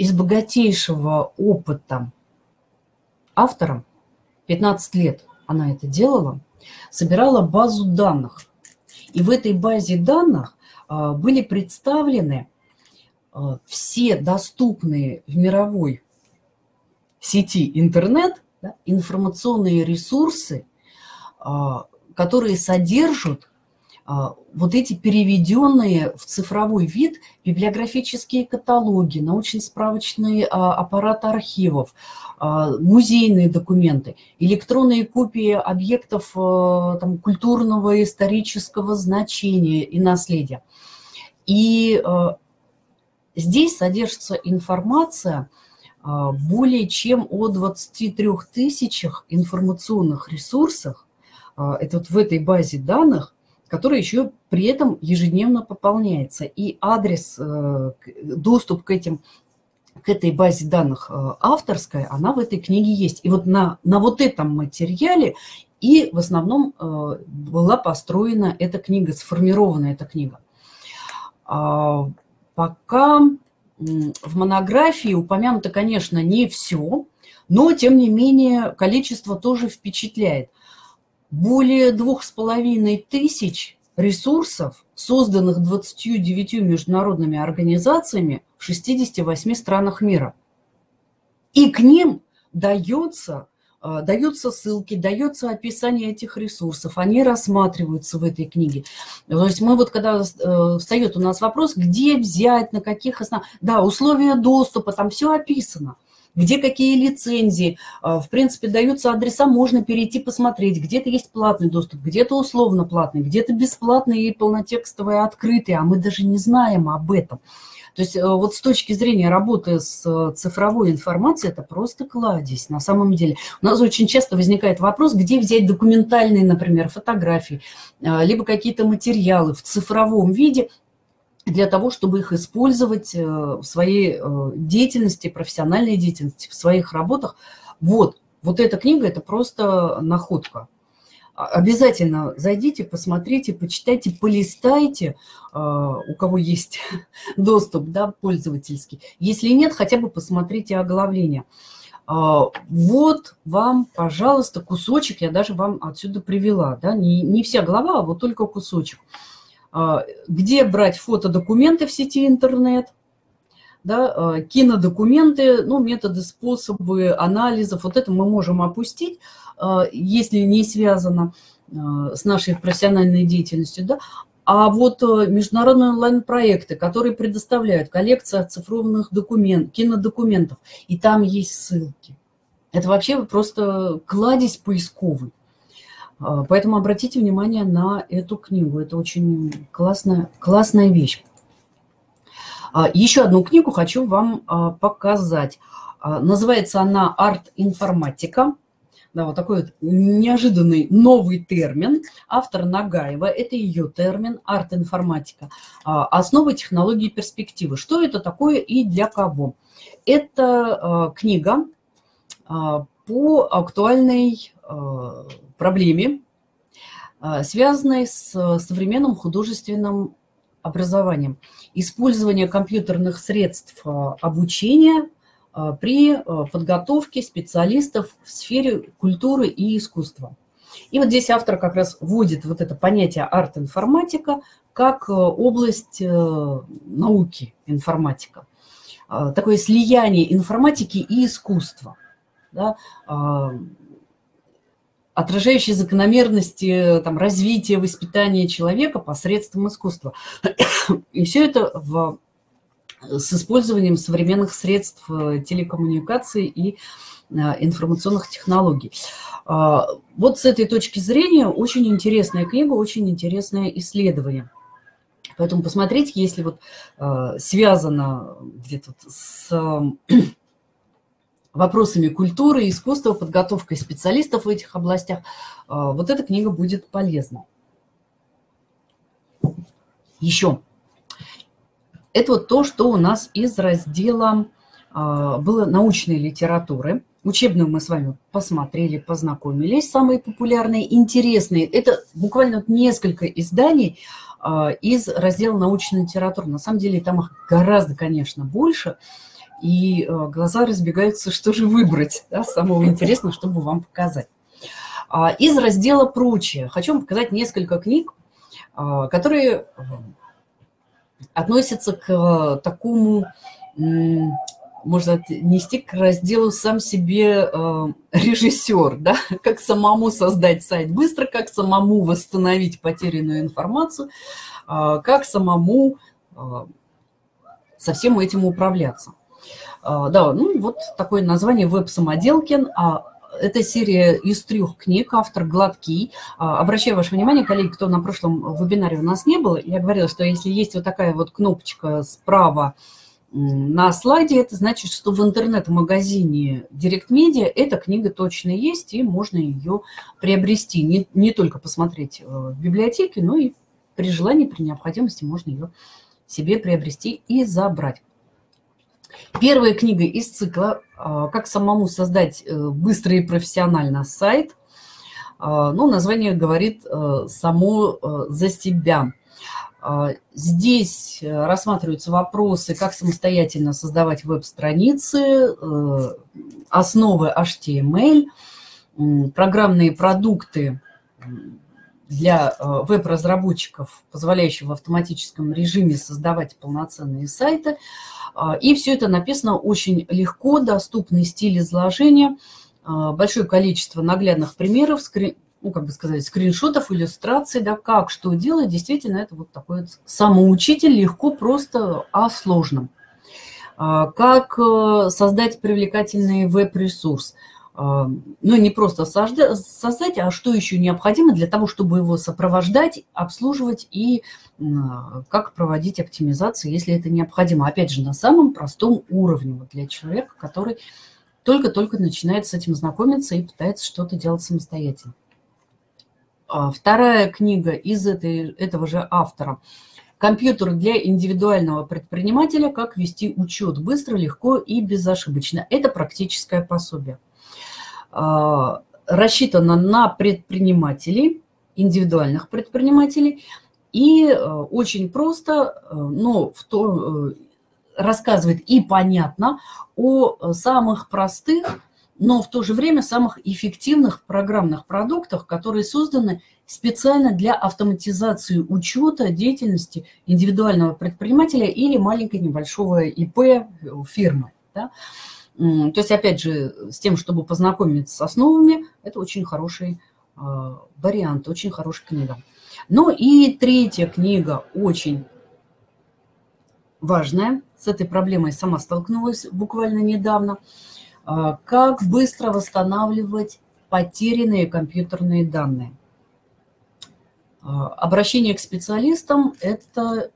из богатейшего опыта автора, 15 лет она это делала, собирала базу данных. И в этой базе данных были представлены все доступные в мировой сети интернет, да, информационные ресурсы, которые содержат вот эти переведенные в цифровой вид библиографические каталоги, научно-справочный аппарат архивов, музейные документы, электронные копии объектов там, культурного и исторического значения и наследия. И здесь содержится информация более чем о 23 тысячах информационных ресурсах. Это вот в этой базе данных, который еще при этом ежедневно пополняется. И адрес, доступ к этой базе данных авторская, она в этой книге есть. И вот на вот этом материале и в основном была построена эта книга, сформирована эта книга. Пока в монографии упомянуто, конечно, не все, но, тем не менее, количество тоже впечатляет. Более 2500 ресурсов, созданных 29 международными организациями в 68 странах мира. И к ним дается даются ссылки, дается описание этих ресурсов, они рассматриваются в этой книге. То есть мы вот, когда встает у нас вопрос, где взять, на каких основах, да, условия доступа, там все описано. Где какие лицензии, в принципе, даются адреса, можно перейти посмотреть. Где-то есть платный доступ, где-то условно платный, где-то бесплатный и полнотекстовый открытый, а мы даже не знаем об этом. То есть вот с точки зрения работы с цифровой информацией это просто кладезь на самом деле. У нас очень часто возникает вопрос, где взять документальные, например, фотографии, либо какие-то материалы в цифровом виде, для того, чтобы их использовать в своей деятельности, профессиональной деятельности, в своих работах. Вот эта книга – это просто находка. Обязательно зайдите, посмотрите, почитайте, полистайте, у кого есть доступ, да, пользовательский. Если нет, хотя бы посмотрите оглавление. Вот вам, пожалуйста, кусочек, я даже вам отсюда привела, да, не вся глава, а вот только кусочек. Где брать фотодокументы в сети интернет, да, кинодокументы, ну, методы, способы анализов. Вот это мы можем опустить, если не связано с нашей профессиональной деятельностью. Да. А вот международные онлайн-проекты, которые предоставляют коллекцию оцифрованных документов, кинодокументов, и там есть ссылки. Это вообще просто кладезь поисковый. Поэтому обратите внимание на эту книгу. Это очень классная вещь. Еще одну книгу хочу вам показать. Называется она «Арт-информатика». Да, вот такой вот неожиданный новый термин. Автор Нагаева. Это ее термин «Арт-информатика». Основы технологии перспективы. Что это такое и для кого? Это книга по актуальной проблеме, связанной с современным художественным образованием. Использование компьютерных средств обучения при подготовке специалистов в сфере культуры и искусства. И вот здесь автор как раз вводит вот это понятие арт-информатика как область науки информатика. Такое слияние информатики и искусства. Да, отражающие закономерности там, развития, воспитания человека посредством искусства. И все это с использованием современных средств телекоммуникации и информационных технологий. Вот с этой точки зрения очень интересная книга, очень интересное исследование. Поэтому посмотрите, если вот связано где-то с вопросами культуры, искусства, подготовкой специалистов в этих областях, вот эта книга будет полезна. Еще. Это вот то, что у нас из раздела было научной литературы. Учебную мы с вами посмотрели, познакомились. Самые популярные, интересные. Это буквально несколько изданий из раздела научной литературы. На самом деле там их гораздо, конечно, больше. И глаза разбегаются, что же выбрать, да, самого интересного, чтобы вам показать. Из раздела «Прочее» хочу вам показать несколько книг, которые относятся к такому, можно отнести к разделу «Сам себе режиссер», да? Как самому создать сайт быстро, как самому восстановить потерянную информацию, как самому со всем этим управляться. Да, ну вот такое название «Веб-самоделкин». Это серия из 3 книг, автор Гладкий. Обращаю ваше внимание, коллеги, кто на прошлом вебинаре у нас не был, я говорила, что если есть вот такая вот кнопочка справа на слайде, это значит, что в интернет-магазине Direct Media эта книга точно есть, и можно ее приобрести. Не только посмотреть в библиотеке, но и при желании, при необходимости можно ее себе приобрести и забрать. Первая книга из цикла «Как самому создать быстро и профессионально сайт». Ну, название говорит само за себя. Здесь рассматриваются вопросы, как самостоятельно создавать веб-страницы, основы HTML, программные продукты для веб-разработчиков, позволяющие в автоматическом режиме создавать полноценные сайты. И все это написано очень легко, доступный стиль изложения, большое количество наглядных примеров, скриншотов, иллюстраций, да, как, что делать. Действительно, это вот такой вот самоучитель, легко, просто о сложном. Как создать привлекательный веб-ресурс. Ну, не просто создать, а что еще необходимо для того, чтобы его сопровождать, обслуживать и как проводить оптимизацию, если это необходимо. Опять же, на самом простом уровне вот для человека, который только-только начинает с этим знакомиться и пытается что-то делать самостоятельно. Вторая книга из этого же автора. Компьютер для индивидуального предпринимателя. Как вести учет быстро, легко и безошибочно. Это практическое пособие. Рассчитано на предпринимателей, индивидуальных предпринимателей, и очень просто, но рассказывает и понятно о самых простых, но в то же время самых эффективных программных продуктах, которые созданы специально для автоматизации учета деятельности индивидуального предпринимателя или маленькой небольшого ИП фирмы. Да? То есть, опять же, с тем, чтобы познакомиться с основами, это очень хороший вариант, очень хорошая книга. Ну и третья книга очень важная. С этой проблемой сама столкнулась буквально недавно. Как быстро восстанавливать потерянные компьютерные данные. Обращение к специалистам – это,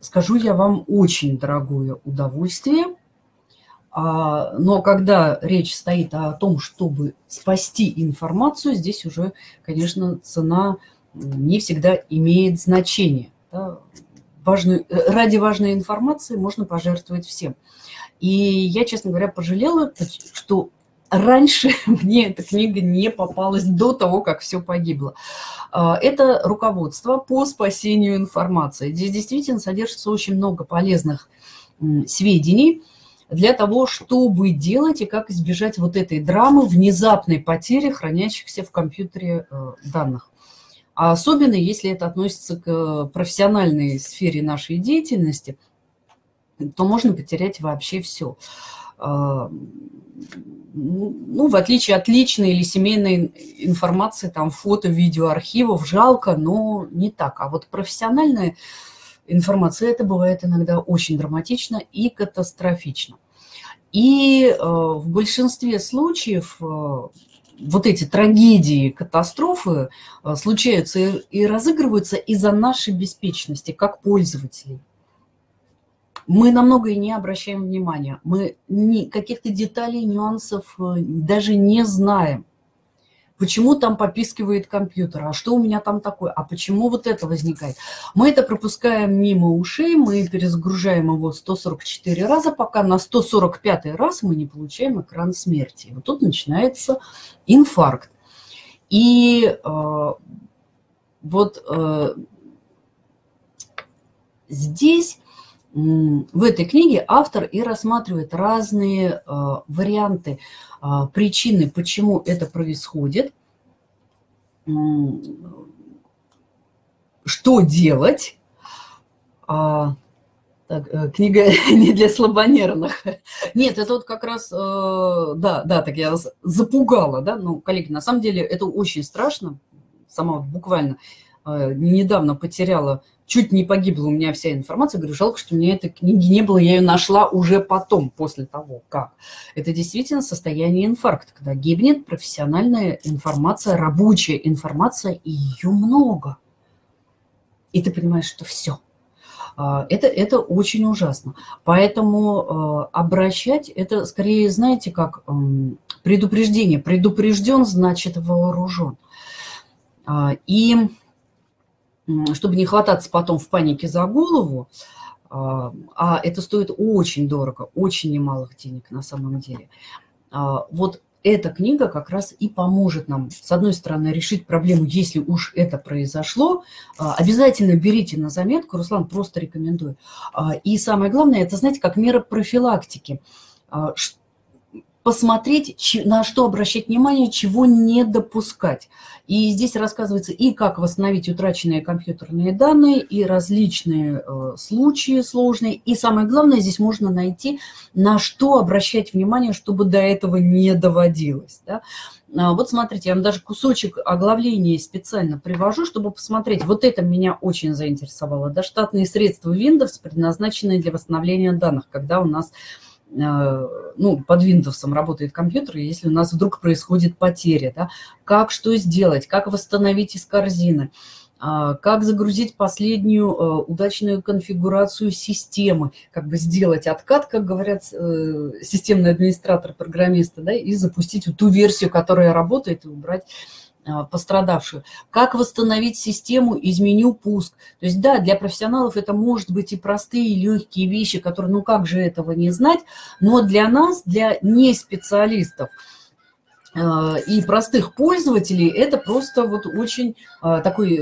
скажу я вам, очень дорогое удовольствие. Но когда речь стоит о том, чтобы спасти информацию, здесь уже, конечно, цена не всегда имеет значение. Ради важной информации можно пожертвовать всем. И я, честно говоря, пожалела, что раньше мне эта книга не попалась до того, как все погибло. Это руководство по спасению информации. Здесь действительно содержится очень много полезных сведений для того, чтобы делать и как избежать вот этой драмы внезапной потери хранящихся в компьютере данных. А особенно, если это относится к профессиональной сфере нашей деятельности, то можно потерять вообще все. Ну, в отличие от личной или семейной информации, там, фото, видео, архивов, жалко, но не так. А вот профессиональная информация, это бывает иногда очень драматично и катастрофично. И в большинстве случаев вот эти трагедии, катастрофы случаются и разыгрываются из-за нашей беспечности как пользователей. Мы на многое не обращаем внимания, мы каких-то деталей, нюансов даже не знаем. Почему там попискивает компьютер, а что у меня там такое, а почему вот это возникает. Мы это пропускаем мимо ушей, мы перезагружаем его 144 раза, пока на 145 раз мы не получаем экран смерти. И вот тут начинается инфаркт. И здесь... В этой книге автор и рассматривает разные варианты, причины, почему это происходит, что делать. Так, книга не для слабонервных. Нет, это вот как раз, так я вас запугала, да, ну, коллеги, на самом деле это очень страшно, сама буквально недавно потеряла, чуть не погибла у меня вся информация. Говорю, жалко, что у меня этой книги не было, я ее нашла уже потом, после того, как. Это действительно состояние инфаркта, когда гибнет профессиональная информация, рабочая информация, и ее много. И ты понимаешь, что все. Это очень ужасно. Поэтому обращать, это скорее, знаете, как предупреждение. Предупрежден, значит вооружен. И... чтобы не хвататься потом в панике за голову, а это стоит очень дорого, очень немалых денег на самом деле. Вот эта книга как раз и поможет нам, с одной стороны, решить проблему, если уж это произошло. Обязательно берите на заметку, Руслан, просто рекомендую. И самое главное, это, знаете, как мера профилактики. посмотреть, на что обращать внимание, чего не допускать. И здесь рассказывается и как восстановить утраченные компьютерные данные, и различные случаи сложные. И самое главное, здесь можно найти, на что обращать внимание, чтобы до этого не доводилось. Да? Вот смотрите, я вам даже кусочек оглавления специально привожу, чтобы посмотреть. Вот это меня очень заинтересовало. Доштатные средства Windows, предназначенные для восстановления данных, когда у нас... ну, под Windows работает компьютер, и если у нас вдруг происходит потеря, да, как что сделать, как восстановить из корзины, как загрузить последнюю удачную конфигурацию системы, как бы сделать откат, как говорят системные администраторы, программисты, да, и запустить вот ту версию, которая работает, и убрать пострадавшую. Как восстановить систему из меню «Пуск». То есть, да, для профессионалов это может быть и простые, и легкие вещи, которые, ну как же этого не знать, но для нас, для неспециалистов и простых пользователей, это просто вот очень такой...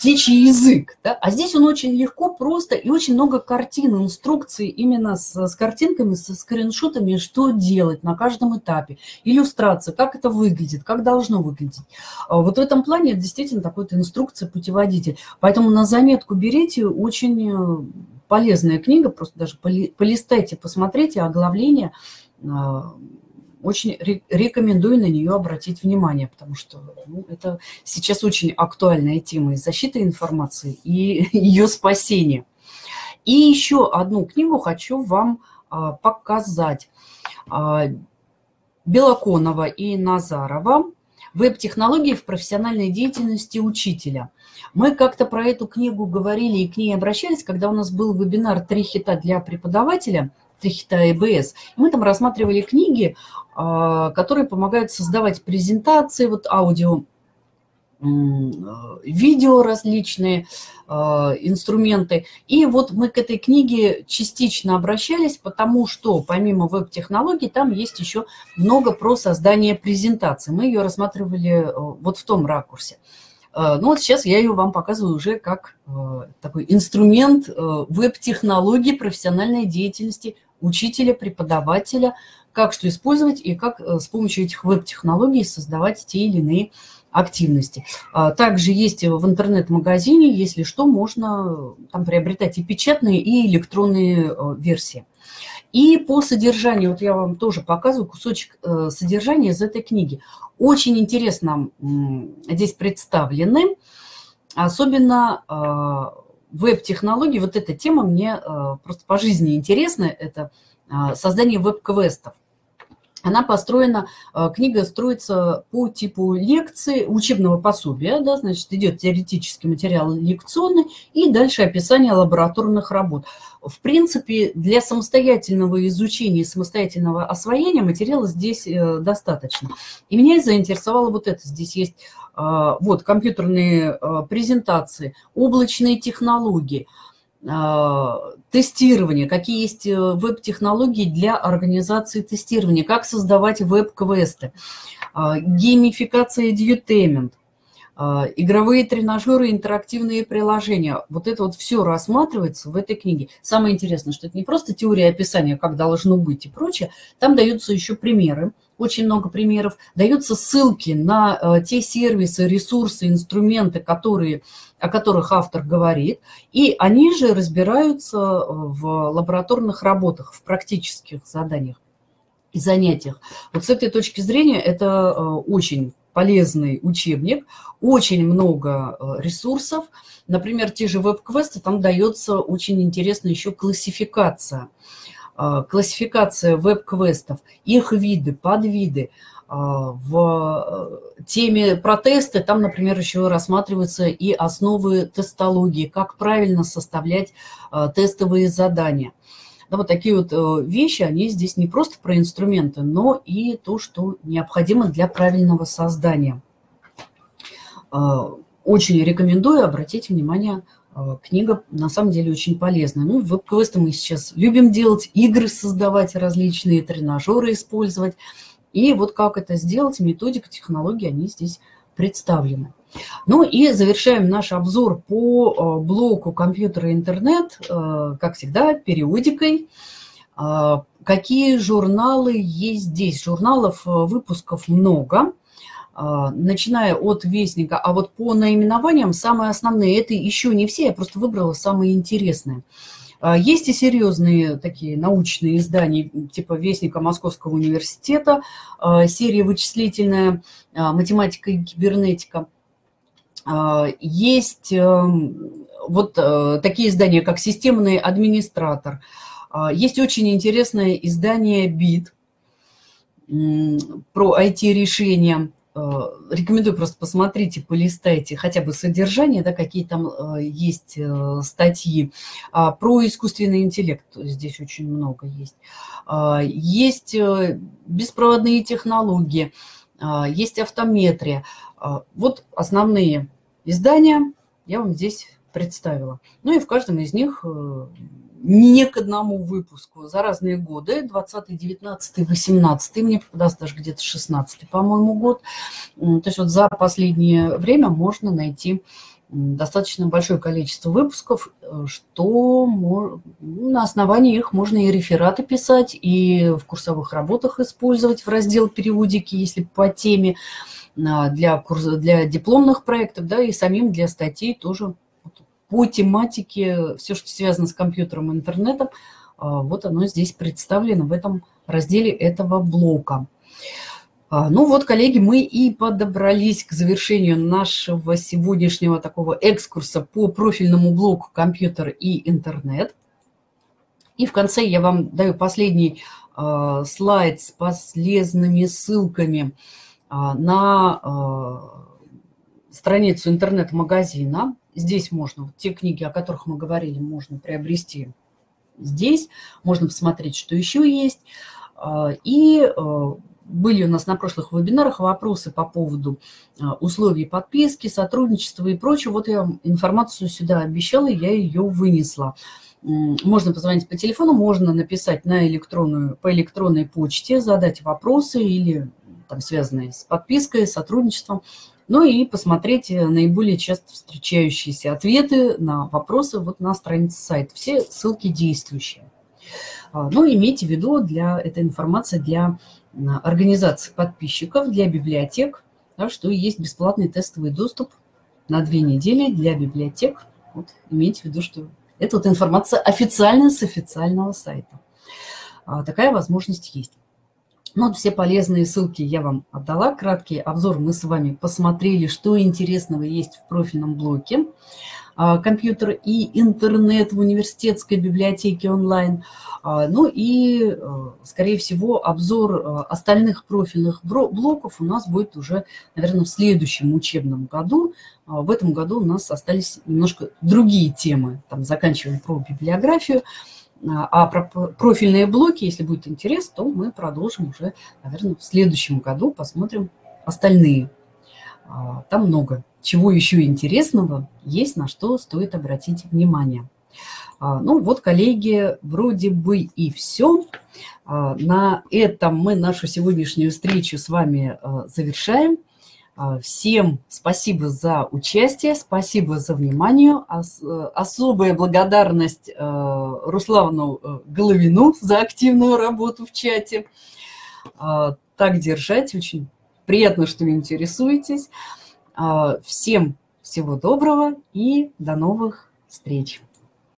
птичий язык, да? А здесь он очень легко, просто, и очень много картин, инструкций именно с картинками, со скриншотами, что делать на каждом этапе, иллюстрация, как это выглядит, как должно выглядеть. Вот в этом плане это действительно такой-то инструкция, путеводитель. Поэтому на заметку берите, очень полезная книга, просто даже полистайте, посмотрите оглавление, очень рекомендую на нее обратить внимание, потому что ну, это сейчас очень актуальная тема и защиты информации, и ее спасения. И еще одну книгу хочу вам показать. Белоконова и Назарова «Веб-технологии в профессиональной деятельности учителя». Мы как-то про эту книгу говорили и к ней обращались, когда у нас был вебинар «Три хита для преподавателя», хита ЭБС. И мы там рассматривали книги, которые помогают создавать презентации, вот аудио, видео различные, инструменты. И вот мы к этой книге частично обращались, потому что помимо веб-технологий там есть еще много про создание презентации. Мы ее рассматривали вот в том ракурсе. Ну вот сейчас я ее вам показываю уже как такой инструмент веб-технологий профессиональной деятельности учителя, преподавателя, как что использовать и как с помощью этих веб-технологий создавать те или иные активности. Также есть в интернет-магазине, если что, можно там приобретать и печатные, и электронные версии. И по содержанию, вот я вам тоже показываю кусочек содержания из этой книги. Очень интересно здесь представлены, особенно веб-технологии. Вот эта тема мне просто по жизни интересна, это создание веб-квестов. Она построена, книга строится по типу лекции, учебного пособия, да, значит, идет теоретический материал лекционный и дальше описание лабораторных работ. В принципе, для самостоятельного изучения и самостоятельного освоения материала здесь достаточно. И меня заинтересовало вот это. Здесь есть вот компьютерные презентации, облачные технологии, тестирование, какие есть веб-технологии для организации тестирования, как создавать веб-квесты, геймификация и дьютеймент, игровые тренажеры, интерактивные приложения. Вот это вот все рассматривается в этой книге. Самое интересное, что это не просто теория описания, как должно быть и прочее, там даются еще примеры, очень много примеров, даются ссылки на те сервисы, ресурсы, инструменты, о которых автор говорит, и они же разбираются в лабораторных работах, в практических заданиях и занятиях. Вот с этой точки зрения это очень полезный учебник, очень много ресурсов. Например, те же веб-квесты, там дается очень интересная еще классификация. Классификация веб-квестов, их виды, подвиды. В теме про тесты там, например, еще рассматриваются и основы тестологии, как правильно составлять тестовые задания. Да, вот такие вот вещи, они здесь не просто про инструменты, но и то, что необходимо для правильного создания. Очень рекомендую обратить внимание. Книга, на самом деле, очень полезная. Ну, веб-квесты мы сейчас любим делать, игры создавать различные, тренажеры использовать. И вот как это сделать, методика, технологии, они здесь представлены. Ну и завершаем наш обзор по блоку компьютера и интернет, как всегда, периодикой. Какие журналы есть здесь? Журналов, выпусков много, начиная от Вестника. А вот по наименованиям самые основные, это еще не все, я просто выбрала самые интересные. Есть и серьезные такие научные издания, типа Вестника Московского университета, серия «Вычислительная математика и кибернетика». Есть вот такие издания, как «Системный администратор». Есть очень интересное издание «Бит» про IT-решения. Рекомендую, просто посмотрите, полистайте хотя бы содержание, да, какие там есть статьи. Про искусственный интеллект здесь очень много есть. Есть беспроводные технологии, есть автометрия. Вот основные издания я вам здесь представила. Ну и в каждом из них не к одному выпуску. За разные годы, 20, 19, 18, мне попадался даже где-то 16, по-моему, год. То есть вот за последнее время можно найти достаточно большое количество выпусков, что на основании их можно и рефераты писать, и в курсовых работах использовать в раздел «Периодики», если по теме, для дипломных проектов, да, и самим для статей тоже. По тематике, все, что связано с компьютером и интернетом, вот оно здесь представлено в этом разделе этого блока. Ну вот, коллеги, мы и подобрались к завершению нашего сегодняшнего такого экскурса по профильному блоку «Компьютер и интернет». И в конце я вам даю последний слайд с полезными ссылками на страницу интернет-магазина. Здесь можно, вот те книги, о которых мы говорили, можно приобрести здесь. Можно посмотреть, что еще есть. И были у нас на прошлых вебинарах вопросы по поводу условий подписки, сотрудничества и прочего. Вот я информацию сюда обещала, я ее вынесла. Можно позвонить по телефону, можно написать на по электронной почте, задать вопросы или там, связанные с подпиской, сотрудничеством. Ну и посмотреть наиболее часто встречающиеся ответы на вопросы вот на странице сайта. Все ссылки действующие. Но имейте в виду, эта информация для организации подписчиков, для библиотек, да, что есть бесплатный тестовый доступ на 2 недели для библиотек. Вот, имейте в виду, что это вот информация официальная с официального сайта. Такая возможность есть. Ну, все полезные ссылки я вам отдала. Краткий обзор мы с вами посмотрели, что интересного есть в профильном блоке «Компьютер и интернет» в университетской библиотеке онлайн. Ну и, скорее всего, обзор остальных профильных блоков у нас будет уже, наверное, в следующем учебном году. В этом году у нас остались немножко другие темы. Там заканчиваем про библиографию. А про профильные блоки, если будет интерес, то мы продолжим уже, наверное, в следующем году, посмотрим остальные. Там много чего еще интересного есть, на что стоит обратить внимание. Ну вот, коллеги, вроде бы и все. На этом мы нашу сегодняшнюю встречу с вами завершаем. Всем спасибо за участие, спасибо за внимание. Особая благодарность Руслану Головину за активную работу в чате. Так держать, очень приятно, что вы интересуетесь. Всем всего доброго и до новых встреч.